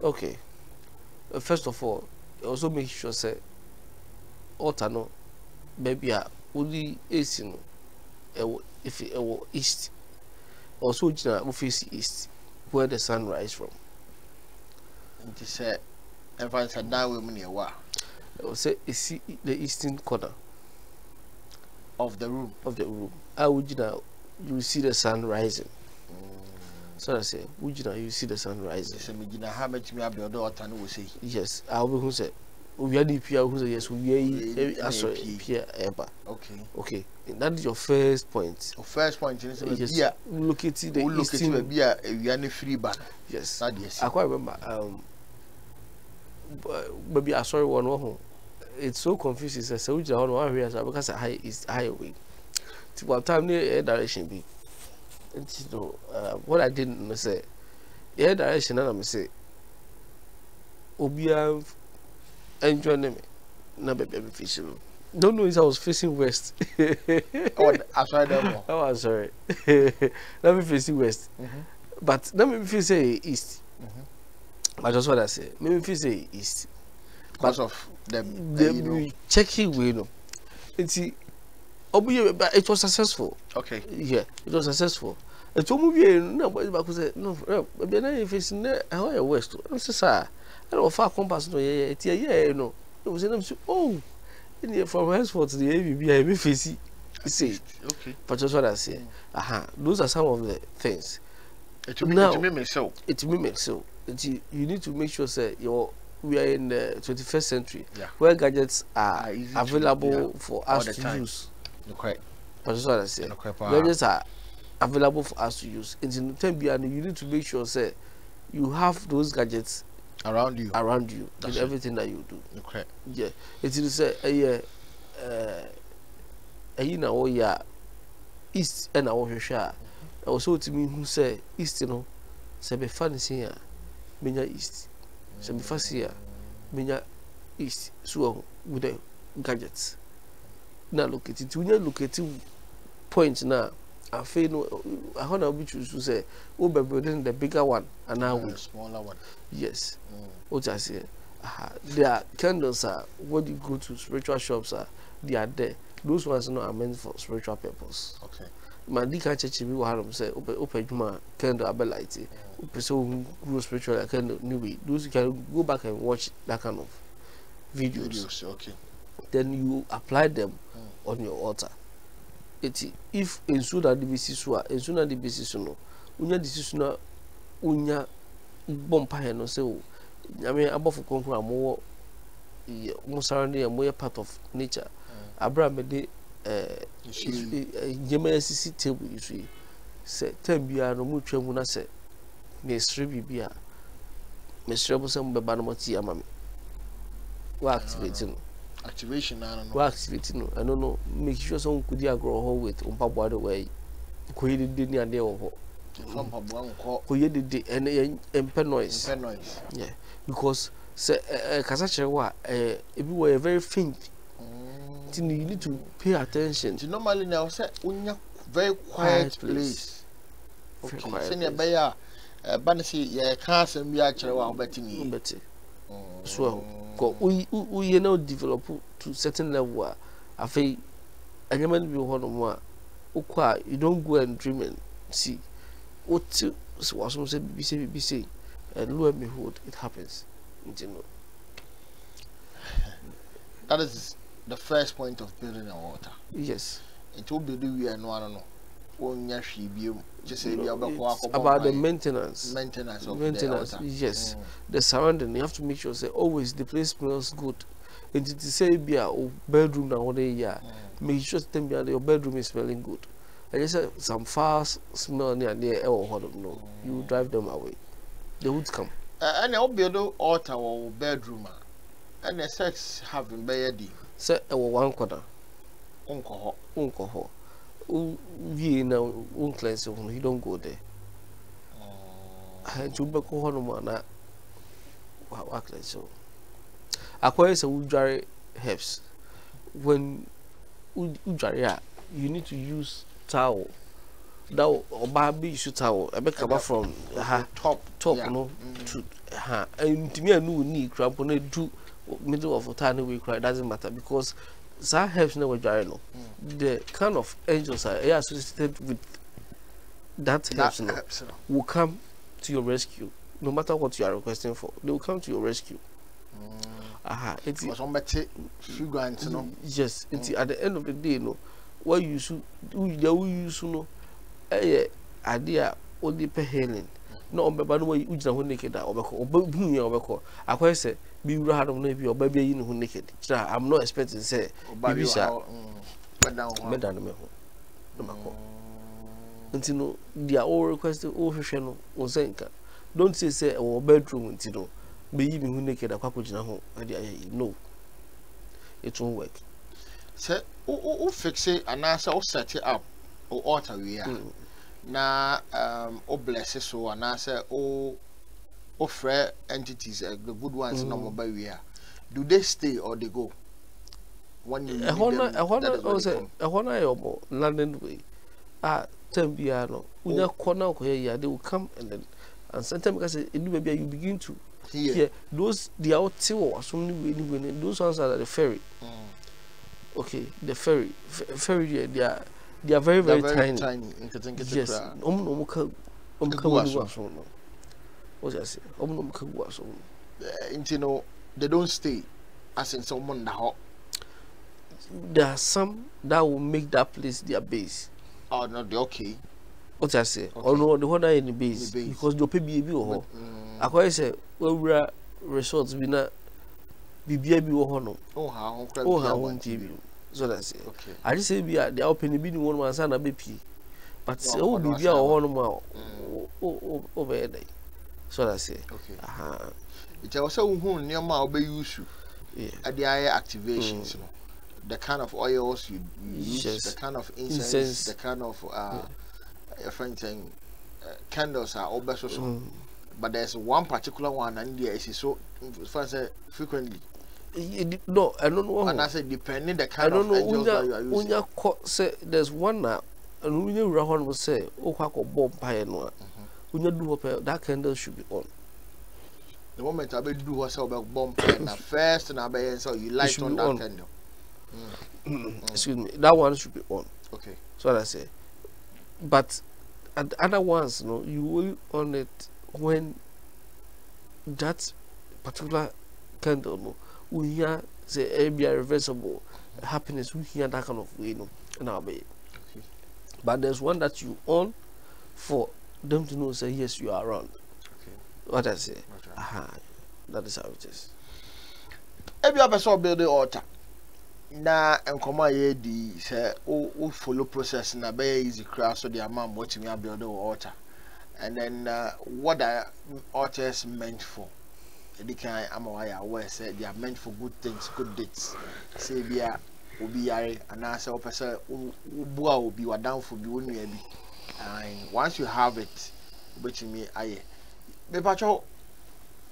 Okay, first of all, also make sure say, altar no, maybe only AC no, east, or so office east, where the sun rises from. It is a advance and now we mean the eastern corner of the room. I would you see the sun rising. So I say, would you see the sun rising? Yes, I will say. We are the PR who say yes, we are here ever. Okay. Okay. And that is your first point. Your first point is yes. Located the eastern. We are free bar. Yes. I quite remember. Maybe I saw one home. It's so confusing. I said, which one here? Because it's highway. To what time the direction be? It's no. What I didn't say. The direction I'm say. Obia. Enjoying me, no baby, fishing. Don't know if I was facing west. Oh, I tried that one. Oh, I'm sorry. Let me facing west, but let me face east. I just want to say, let me face east. Because of them, we check it. We know. It's but it was successful. Okay. Yeah, it was successful. It was movie. No, but no, but now facing the west. I'm sorry. And far compass no yeah yeah no. It was them say oh, from henceforth the ABB be facey. See, okay. But just what I say. Those are some of the things. It mimics so. It mimics so. You need to make sure say we are in the 21st century where gadgets are available for us to use. Correct. But just what I say. Gadgets are available for us to use. And in time behind you need to make sure say you have those gadgets around you, in everything that you do. Okay. Yeah, it is say east and our share. Also, to me who say east, say be fancy here, menya east, say be fancy here, menya east. So with the gadgets, now located. When you locate point now, I feel no. I wanna be choose to say, oh, but building the bigger one and now the smaller one. Yes. What I say, their candles are what you go to spiritual shops are. They are there. Those ones are meant for spiritual purpose. Okay. My deacon church people have say, open candle abelighty. Person who grow spiritual candle new way. Those you can go back and watch that kind of videos. Okay. Then you apply them on your altar. If ensure that the basis were ensure the basis no, unya decision unya bumpire no say. I mean, above for conquer more surrounding and more part of nature. Abraham made the table you see. Say, Tembia no much when I say, Miss Ribia, Miss Rebelson Babanamati Amami. We're activating. Activation, I don't know. Activating, I don't know. Make sure some could grow whole with Umpabwa the way. Created the near there or created the and noise. Yeah, because Kasachewa, if you were very faint, you need to pay attention. Normally, now say, very quiet place. Okay, send your bear, Banasi, your cars and be actually one betting. So, we develop to certain level. I think anyone will want more. Okay, you don't go and dream and see what was said. BBC, and lo and behold, it happens. That is the first point of building a water. Yes, it will be we and one no. Just about the maintenance of maintenance. The yes, the surrounding. You have to make sure say always the place smells good. And to say be your bedroom now one year, make sure them your bedroom is smelling good. And you say some fast smell near or no, you drive them away. They would come. And I'll build altar or bedroom, and the sex having bed. Say one quarter. Uncle. We now uncleanse when you don't go there. And to be called on so. Acquire some dry herbs. When you need to use towel. Now, Barbie should towel. I make up from top, no, to and to me, I know need cramp on it. Do middle of a tiny way cry doesn't matter because. that helps me with Gyno. The kind of angels I associated with that helps me will come to your rescue. No matter what you are requesting for, they will come to your rescue. It was on sugar, you know. Yes, it's at the end of the day, you know, what you should do, idea only per healing. No, but way you don't naked or I say, be rather maybe your baby in who naked. I'm not expecting, say, baby, sir, but now, madame, and you know, they are all requesting all fashion or Zenka. Don't say, our bedroom, you know. Be even who naked a couple home, no, it won't work. Sir, who fix it and answer or set it up or alter we are now, or bless it so and answer or fair entities, the good ones, normal by we are. Do they stay or they go? One year, a honor or more London way. Ah, Tembiano, we are corner here, they will come and then, and sometimes it will be you begin to. Here, those the outer or something, those ones are the ferry. Okay, the ferry, ferry, they are very, very tiny. Yes, what I say, you know, they don't stay as in someone now. There are some that will make that place their base. Oh, no, they're okay. What I say, or no, the one in the base because the PBB or I say. Well, resorts be not be baby or no. How won't you? So that's it. Okay, I just say we are the open being one man's and a BP, but so be our one more over a day. So that's it. Okay, it also who near my obey use at the eye activations, the kind of oils you use, the kind of incense, the kind of friend thing candles are all best. But there's one particular one, and there is so frequently. No, I don't know. And I said, depending the kind of angels that you are using. When you say there's one now, and when you run will say, "Oh, how could Bob buy one?" When you do up, that candle should be on. The moment I do what's about bomb, and first and I buy so you light on that candle. Excuse me, that one should be on. Okay, so I say, but at other ones, no, you will on it. When that particular candle, no, we hear say be irreversible happiness, we hear that kind of way, no, in our way. Okay. But there's one that you own for them to know, say yes, you are around. Okay. What I say, that is how it is. Every other person build the altar. Na nkoma ye di say o follow process na be easy crash so their mom watching me build the altar. And then what are altars meant for? They can I'm aware said they are meant for good things, good deeds. Say be a ubiyare and answer or person ubua will be what down for be only. And once you have it, which me aye. Bepacho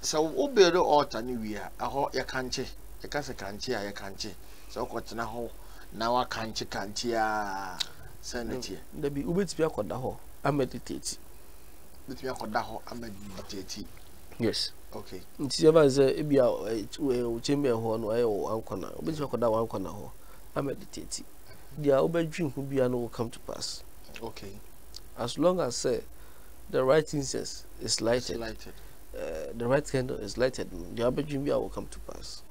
so ubi do altar ni wea aho ya kanche ya kase kanche ya kanche so kotina ho na wa kanche kanche ya sanity. Debi ubi tipi akoda ho I meditate. Yes. Okay. I meditate. The dream will be and will come to pass. Okay. As long as the right incense is lighted, the right candle is lighted, the dream will come to pass.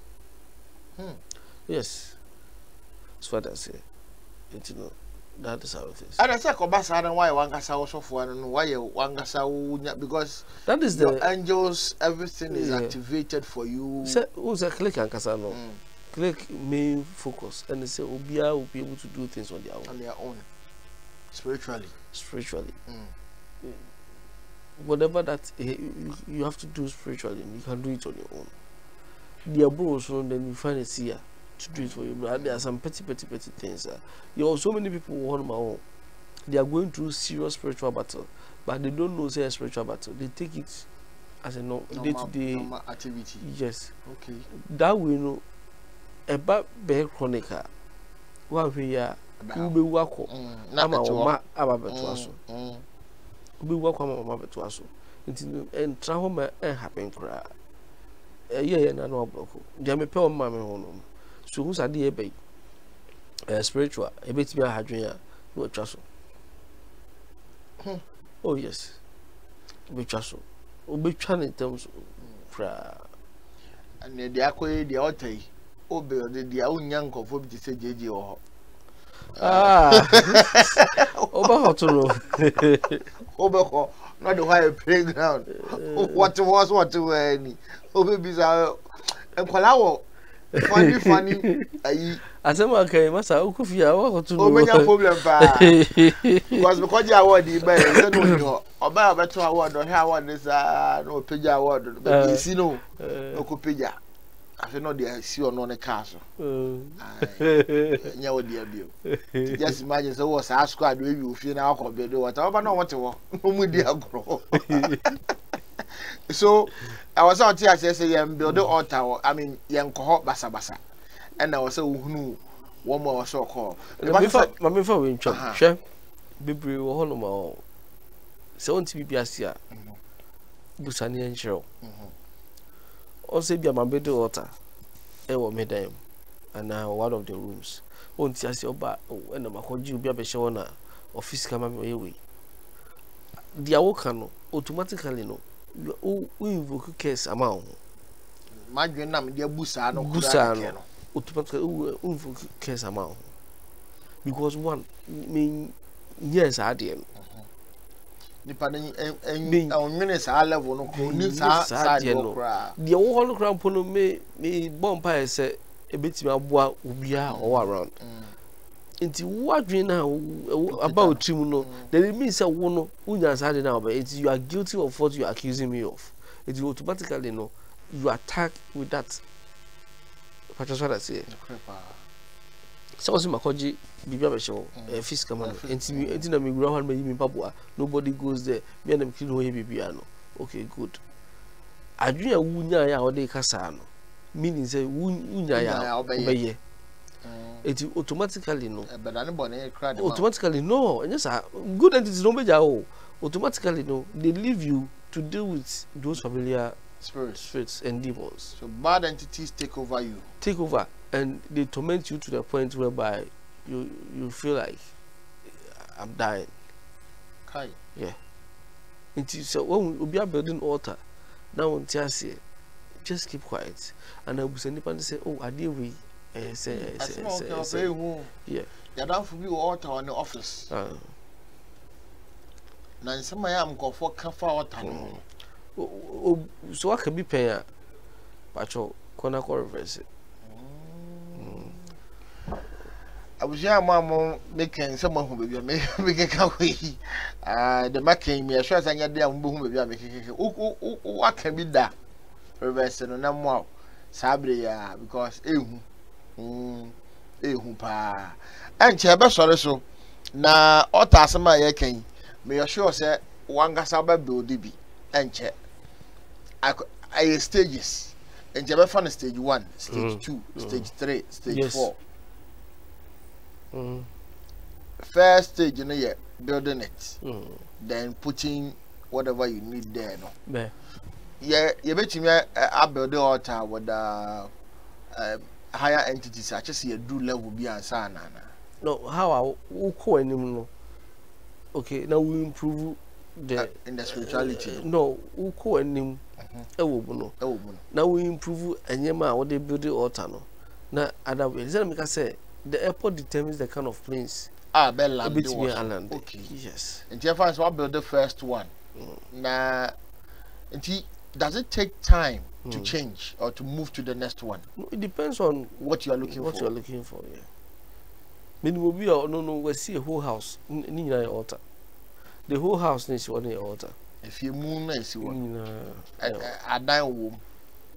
Yes. That's what I say. You know. That is how it is. And I said, why Wangasa was off one and why Wangasa because that is the angels, everything is activated for you. Who's a click and Casano? Click main focus and they say, Obia will be able to do things on their own. On their own. Spiritually. Spiritually. Whatever that you have to do spiritually, you can do it on your own. Their bros, then you find a seer to do it for you, but there are some petty things. You have so many people who on my own. They are going through serious spiritual battle, but they don't know their spiritual battle. They take it as a day-to-day activity. Yes. Okay. That we know about bear chronic. What we are, you be welcome. And trauma and happen cry. Yeah, and I know. They are my poor mamma. So who's a dear baby? spiritual, a bit of a no trust. Oh, yes, we trust. We'll be trying in terms of and the aqua, the altar, obey the own young of whom to say JJ or ah, Oberhotel, Oberhotel, not the higher playground. What was what to any over bizarre and Palawo. Funny, funny. As a man came, Master Okufia, what to open your problem was because you are what you buy. About better award or how one is no Pija award, but you see no Okupija. I feel not the see on the castle. Never dear you. Just imagine so was asked quite with you, feeling alcohol, but whatever, no what to walk. So I was out here as I am building Ottawa. I mean, young cohort basa basa, and I was so who one more so called. Before we chop, chef, be brave or honorable. So, on TV, Biasia, Busani and Cheryl. Also, be a mambedo water, a woman, and now one of the rooms. Won't see us your back when I'm a hold you be a beshona or fish come away. The awokano automatically no. We invoke case amount. My name, dear Busano, Busano, automatically invoke case amount. Because one mean yes, I didn't. Depending on minutes, I love one of the whole crown pono may bomb pie say a bit of what will be all around. Into what we now about Timuno, that it means a one who has had it now, but it's you are guilty of what you are accusing me of. It will automatically know you attack with that. But that's what I say. So, also, Makoji, be rubber show, a fish commander, and to me, it's not me, Rohan, maybe Papua. Nobody goes there, me and them kill away piano. Okay, good. I dream a wunya or de Cassano, meaning a wunya obey. It automatically no. But anybody cried automatically no. And yes, good entities don't be automatically no. They leave you to deal with those familiar spirits and demons. So bad entities take over you. Take over, and they torment you to the point whereby you feel like I'm dying. Kai. Yeah. It is so when we are building altar. Now on Tiasi, just keep quiet. And I will send people and say, oh, I deal with. Say, yeah. You don't forget water on the office. Now, some I am go for cafe water. So I can be paying, but you cannot reverse it. I was young, Mamma, making someone who will be making coffee. The making me a shot and get there and boom, we are making. What can be that? Reverse it on them wow. Sabria, because you. Pa and Chaba Soroso. Na Otasama Yakin, may assure, sir, Wanga Saba Bodibi, and Che. I stages, and Jabba found stage 1, stage 2, stage 3, stage 4. First stage in the building it, then putting whatever you need there. No, yeah, you bet me I build the altar with the. Higher entities such as you do level beyond Sana. No, how I call any okay, now we improve the in the spirituality. No, who call any now we improve and Yama or they build the altar. No, now other way. Make say the airport determines the kind of planes. Ah, Bella, between island. Okay, yes. And if I saw build the first one, now does it take time? To change or to move to the next one. No, it depends on what you are looking for. Yeah. Maybe we are we see a whole house in the altar. The whole house needs one altar. If you moon is one, I dine womb.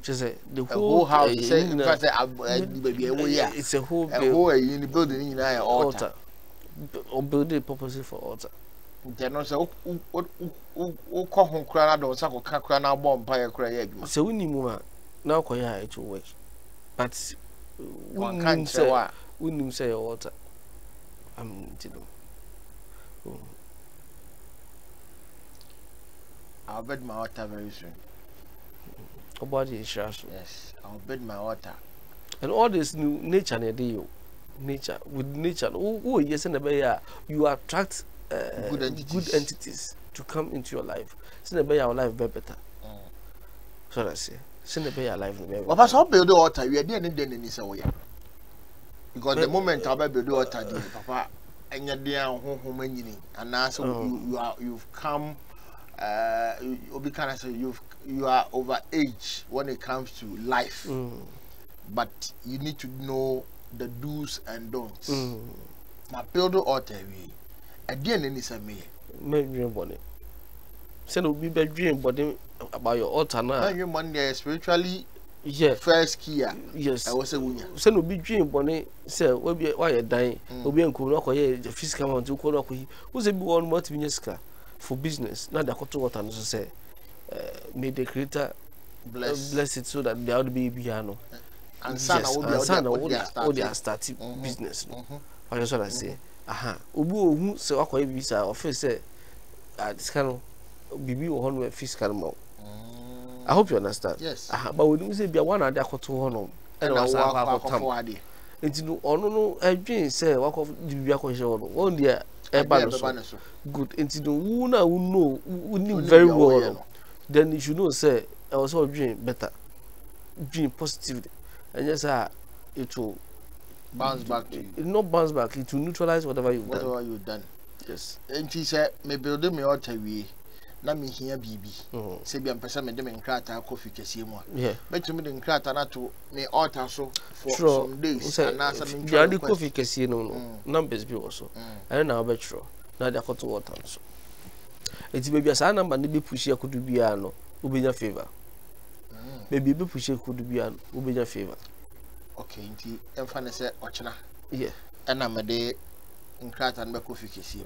Just say the whole house. In fact, it's a whole in the building in the altar. Or build it purposely for altar. So we need more now. Koya it will work, but one can't say what we need say water. I'll bed my water very soon. About the yes, I'll bed my water, and all this new nature and deal. nature, with nature, you attract good entities to come into your life. Your life be better. So that's it. Your life be better. But how build the altar? We are doing it because the moment I build the altar, Papa, and you've come. You are over age when it comes to life, but you need to know the do's and don'ts. My pillow or TV, at the end, it's a me. Dream body. Send a big dream body about your altar now. Your money spiritually, yes, first key. Yes, I was a winner. Send a big dream body, sir. Will be why you're dying. Will be uncle, not the fiscal amount to call up. Who's a big one, what minister? For business, not the control what I say. May the creator bless it so that they will be piano. And son, all their starting business. I just want to say, aha, Ubu, so I can be visa office. This kind of baby or honor fiscal more. I hope you understand. Yes, but we do say be one other control honor. And I walk off time. It's no, no, I dream say walk off the Biaco. One dear. Good, and you know very well. Then you should know, sir, I was all dream better, dream positively, and yes, it will bounce back. It not bounce back. It will neutralize whatever you've done. Whatever you've done. Yes. And she said, "May build me out a way. Let me hear, baby. Say, be a person, me dem in crata coffee to see more. Yeah. But to me dem crata not to me alter so for some days. And now some days. Coffee to see no numbers be also. And now bet sure. Now they are cut to water so. It's maybe a certain number maybe push could be ano will be your favor. Maybe push could be an will be your favor. Okay, indeed. And finally said, "Ochana." Yeah. And I'm a day. In craft and coffee, see.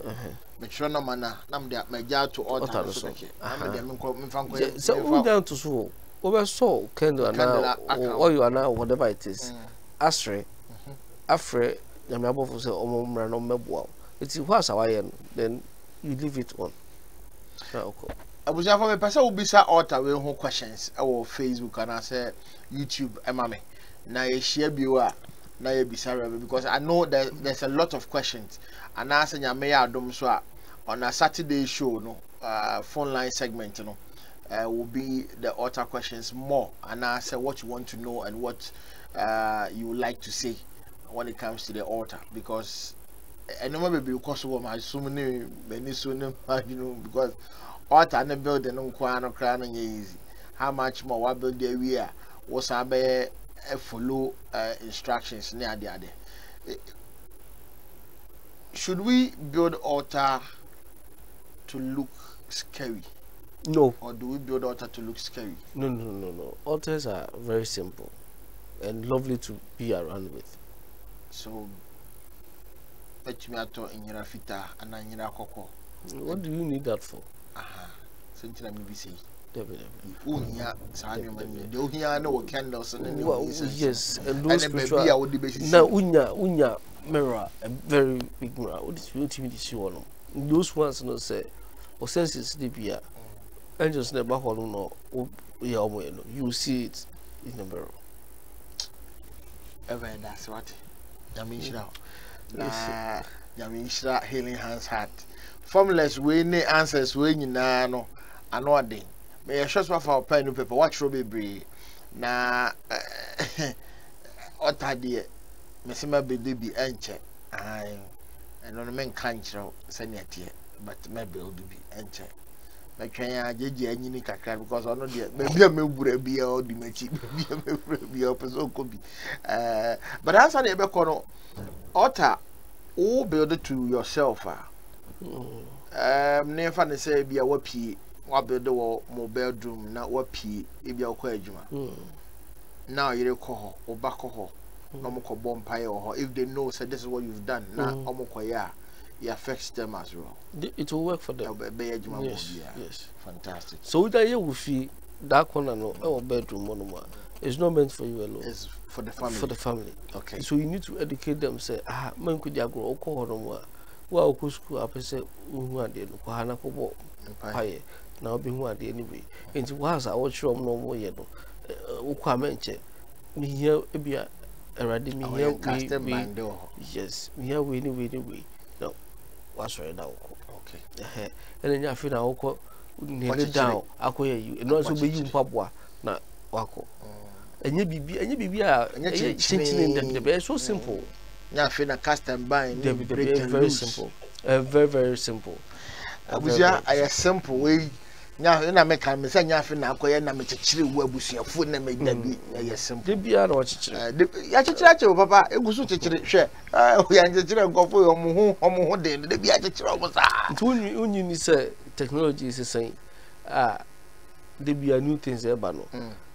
But sure, no manner, I'm there, my yard to alter. So, we down to so over so candle or you are now, whatever it is. Astre, afraid the number of the Omum Random Mabwell. It's was our end, then you leave it on. I was having a person who be so alter with whole questions our Facebook and I say YouTube, and mammy. Now, you share beware. Because I know there's a lot of questions. And I said, on a Saturday show, no, phone line segment, you know, will be the author questions more. And I said, what you want to know and what you would like to say when it comes to the author. Because I know maybe because of my so many, so you know, because author and the building on Kwano Crown is how much more what build there we are. What's our follow instructions near the other. Should we build altar to look scary? No. Or do we build altar to look scary? No. Altars are very simple and lovely to be around with. So, what do you need that for? Something I'm busy. Yes, and those now unya mirror, a very big mirror. What is beauty with this one? Those ones no say, or senses deep here, and just never hold on. You see it in the mirror. Ever that's what I mean now. Yamishra healing hands heart. Formless way, nay answers way, you know, and ordering. May I show for our pen paper? Watch Robbie Bree. Now, what idea? Miss Mabby be entered. I and on the main country, send it here, but maybe will be entered. My train, JJ, and Unica cry because I know that maybe I may be all the match, be up as could be. But answer the ever corner, Otter, all build it to yourself. Never say be a whoopee. What build the more bedroom now? What pee if you're now you call or back or no more bonfire or if they know, said this is what you've done now. Omokoya, it affects them as well. It will work for them. Yes, fantastic. So that you will feel that corner or bedroom one it's not meant for you alone, it's for the family. For the family, okay. So you need to educate them. Say, man, could you grow or no more? Well, who's school? I say, who are they? Who now be one day anyway. Into was I watch from no more yellow. Ukwa menche. Me here be a already me here we yes me here we no what's right now okay and then you feel now ko down akoya you no so be you papwa na wako enye bibi a enye chinchinin dem dem so simple na feel na custom buy very simple very simple abuja I simple way na make am say nyafe na akoye na me chichiri wo abusuafo na me dabi ya simple bia na o chichiri ya chichiri ache papa egusu chichiri hwe ya chichiri nkofo yo mu hu de na bia chichiri o musa unyi ni say technology is saying de bia new things e ba no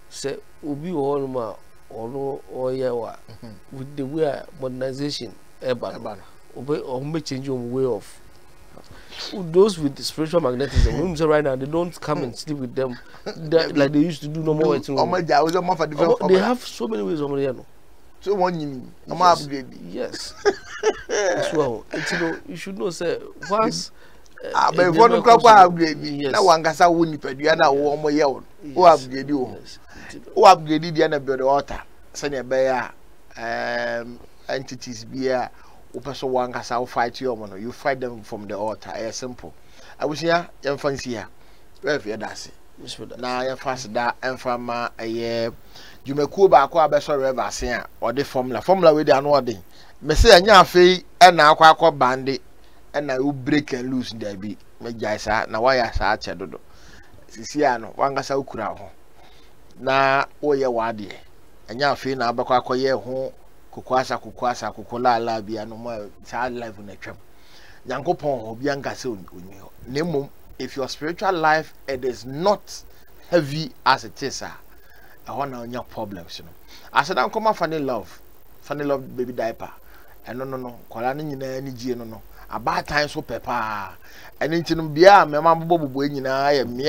say obi wo no ma ono oyewa with the way modernization e ba no obi o me change your way of those with the spiritual magnetism, right now, they don't come and sleep with them like they used to do no more. They have so many ways of Mariano. So one you mean? I'm upgrade. Yes. As well, you should know, sir. Once I want to crop upgrade, now one gas out with Pediana or more yawn. Who upgrade you? Who upgrade the other brother water? Sanya Bayer entities beer. Person one gas out fight your man, you fight them from the altar. It's simple. I was here, young fancy here. Where you dancing? Now you're fast that and from a year. You may cool back or best forever, saying or the formula with the unwarding. Messiah, your fee and now quack bandit and I will break and loose there be. My guys are now why I saw Chadodo. Siciano, one gas out crowd. Now, oh, your wadi and your fee now back or your home. Kukwasa kukola la bia no more child life na twam nyankopon ho bia nkase oni ho nemu. If your spiritual life it is not heavy as it is I want no problems, you know. I said I'm come funny love baby diaper and no kola ni nyina ni gie no about time so pepa and ntinu bia me ma bobo nyina ya me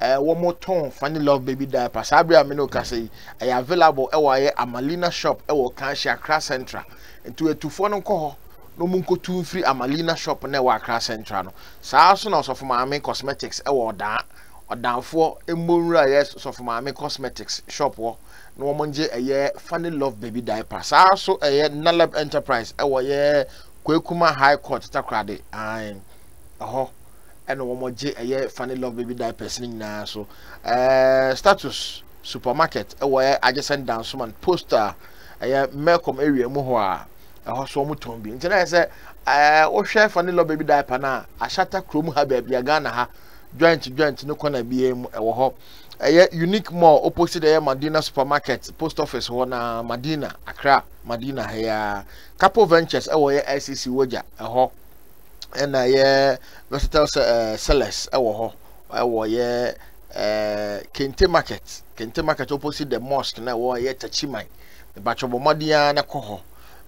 a one more ton funny love baby diaper. Sabria Minoka say I available a Amalina shop, a Wakasha Accra Central, and to a 2 4 no call. No munko 2 3 Amalina shop and a Accra Central. Sarsonos of Mammy Cosmetics, a war down or down for a Mura, yes, of Mammy Cosmetics shop war. No monje a year funny love baby diaper. Sarso a year Nalab Enterprise, a year Quakuma High Court, Takrade, and aho. And one more J a funny love baby diapers now. So status supermarket where I just sent down someone poster Malcolm area Mohua a horse or mutombi. And I said, oh, share funny love baby diaper now. I shatter chrome her baby a gun. Ha joint no corner be a unique mall opposite the Madina supermarket post office one Madina Accra Madina here Capo Ventures away SCC Waja a ho. And I versatile sellers. Kente market opposite the mosque. Now I Tachimai. The Bachobo Madiana Koho.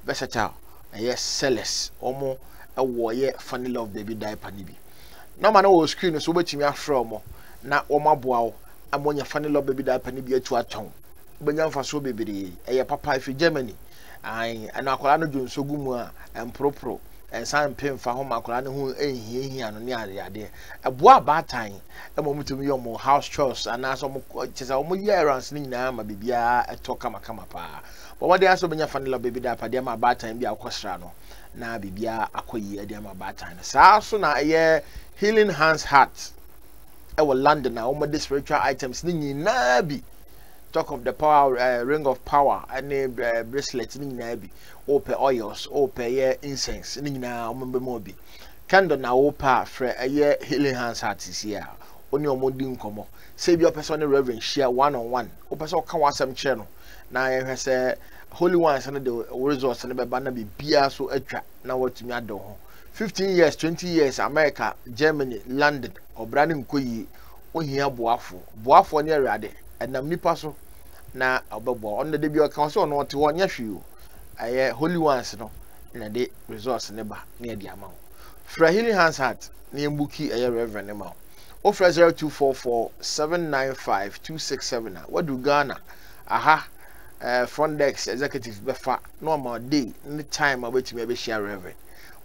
Versatile. Yes, sellers. Omo. I wore funny love baby diaper nibi. No man was screen so much me after omo. Now Oma Bow. I'm on your funny love baby diaper nibi to a tongue. But young for so baby. A papa if Germany. I and Akolano Jun Soguma and Pro. And some pin for home, I could who ain't here and the idea. A boy bad time, a moment to me or more house chores, and as almost a year and sling now, my baby, a talk come up. But what they are so many funny baby diaper, dear my bad time be a costrano. Now, baby, a quay, dear my bad time. So soon I hear healing hands hat. Our London, now, my spiritual items, sling nabi. Talk of the power, ring of power, and a bracelet, in navy, open oils, open incense, nina, mobi, candle na opa, fre, a year healing hands heart is here. Only a modin como. Save your personal reverend, share 1-on-1. Opaso Kawasam channel. Now I have said, Holy One, and the resource, and the banner be beer so attract. Now what to me I do. 15 years, 20 years, America, Germany, London, or Brandon Kuyi, on here Boafo near Rade. And I'm nipaso na obebo on the debut council on what to one yes you. I holy ones no in a day resource neighbor near the amount. Frahili Hans Hart name bookie a reverend amount. Offer 0244 795 267. What do Ghana? Aha, front desk executive befa normal day in the time I wait to maybe share reverend.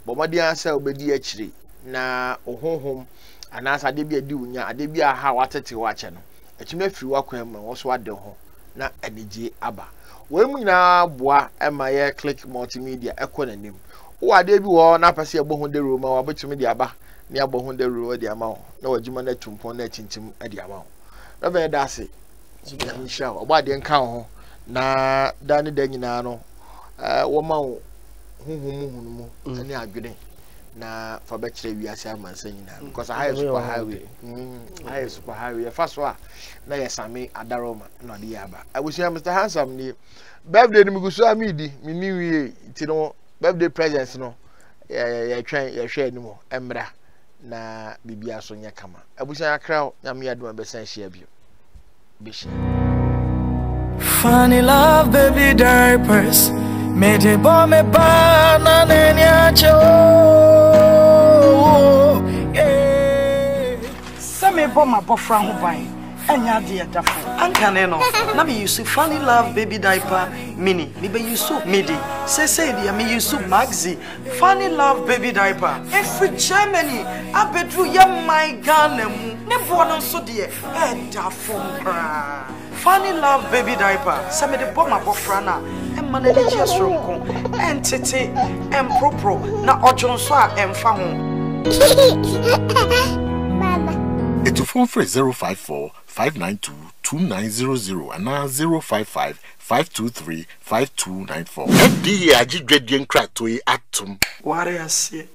But my dear answer will be DHD na oh home and as I did be a do ya I did be a how I watch channel. It's not free work, also I don't know. Not energy abba. When na boa emaye click multimedia ekwa nanim. Wo ade bi wo na pese ebohunde ru ma wabetumi di aba na ebohunde ru odi ama wo na wajuma na tumpon na chinchim adi ama wo. Na be da se. Insha Allah oba de nkan ho na dani da nyina no wo ma wo huhumuhunumu ani adwene na fa ba kire wiase amansa nyina because high super highway first wa na yesame adaroma no de yaba I wish you Mr. Handsome ni birthday ni mugusu amidi mi ni wie ti no birthday presents no ya twen ya hwe ni mo emra na bibia so nya kama abushan akra nya me aduma besan hia bio bishi funny love baby diapers me de bo me ba na nya cho my boyfriend who buy any other na me use funny love baby diaper mini. Me be use midi. Say dia me use maxi. Funny love baby diaper. Every Germany, I be through ya my Ghana mu. Ne born so dia. E da fun. Funny love baby diaper. Say me the boy my boyfriend na. E manage just ronko. Entity, em propro na ojonso a em fa ho. It's a phone free 054-592-2900 and now 055-523-5294. FDA Aji Gradian Crack to Atum. What I say?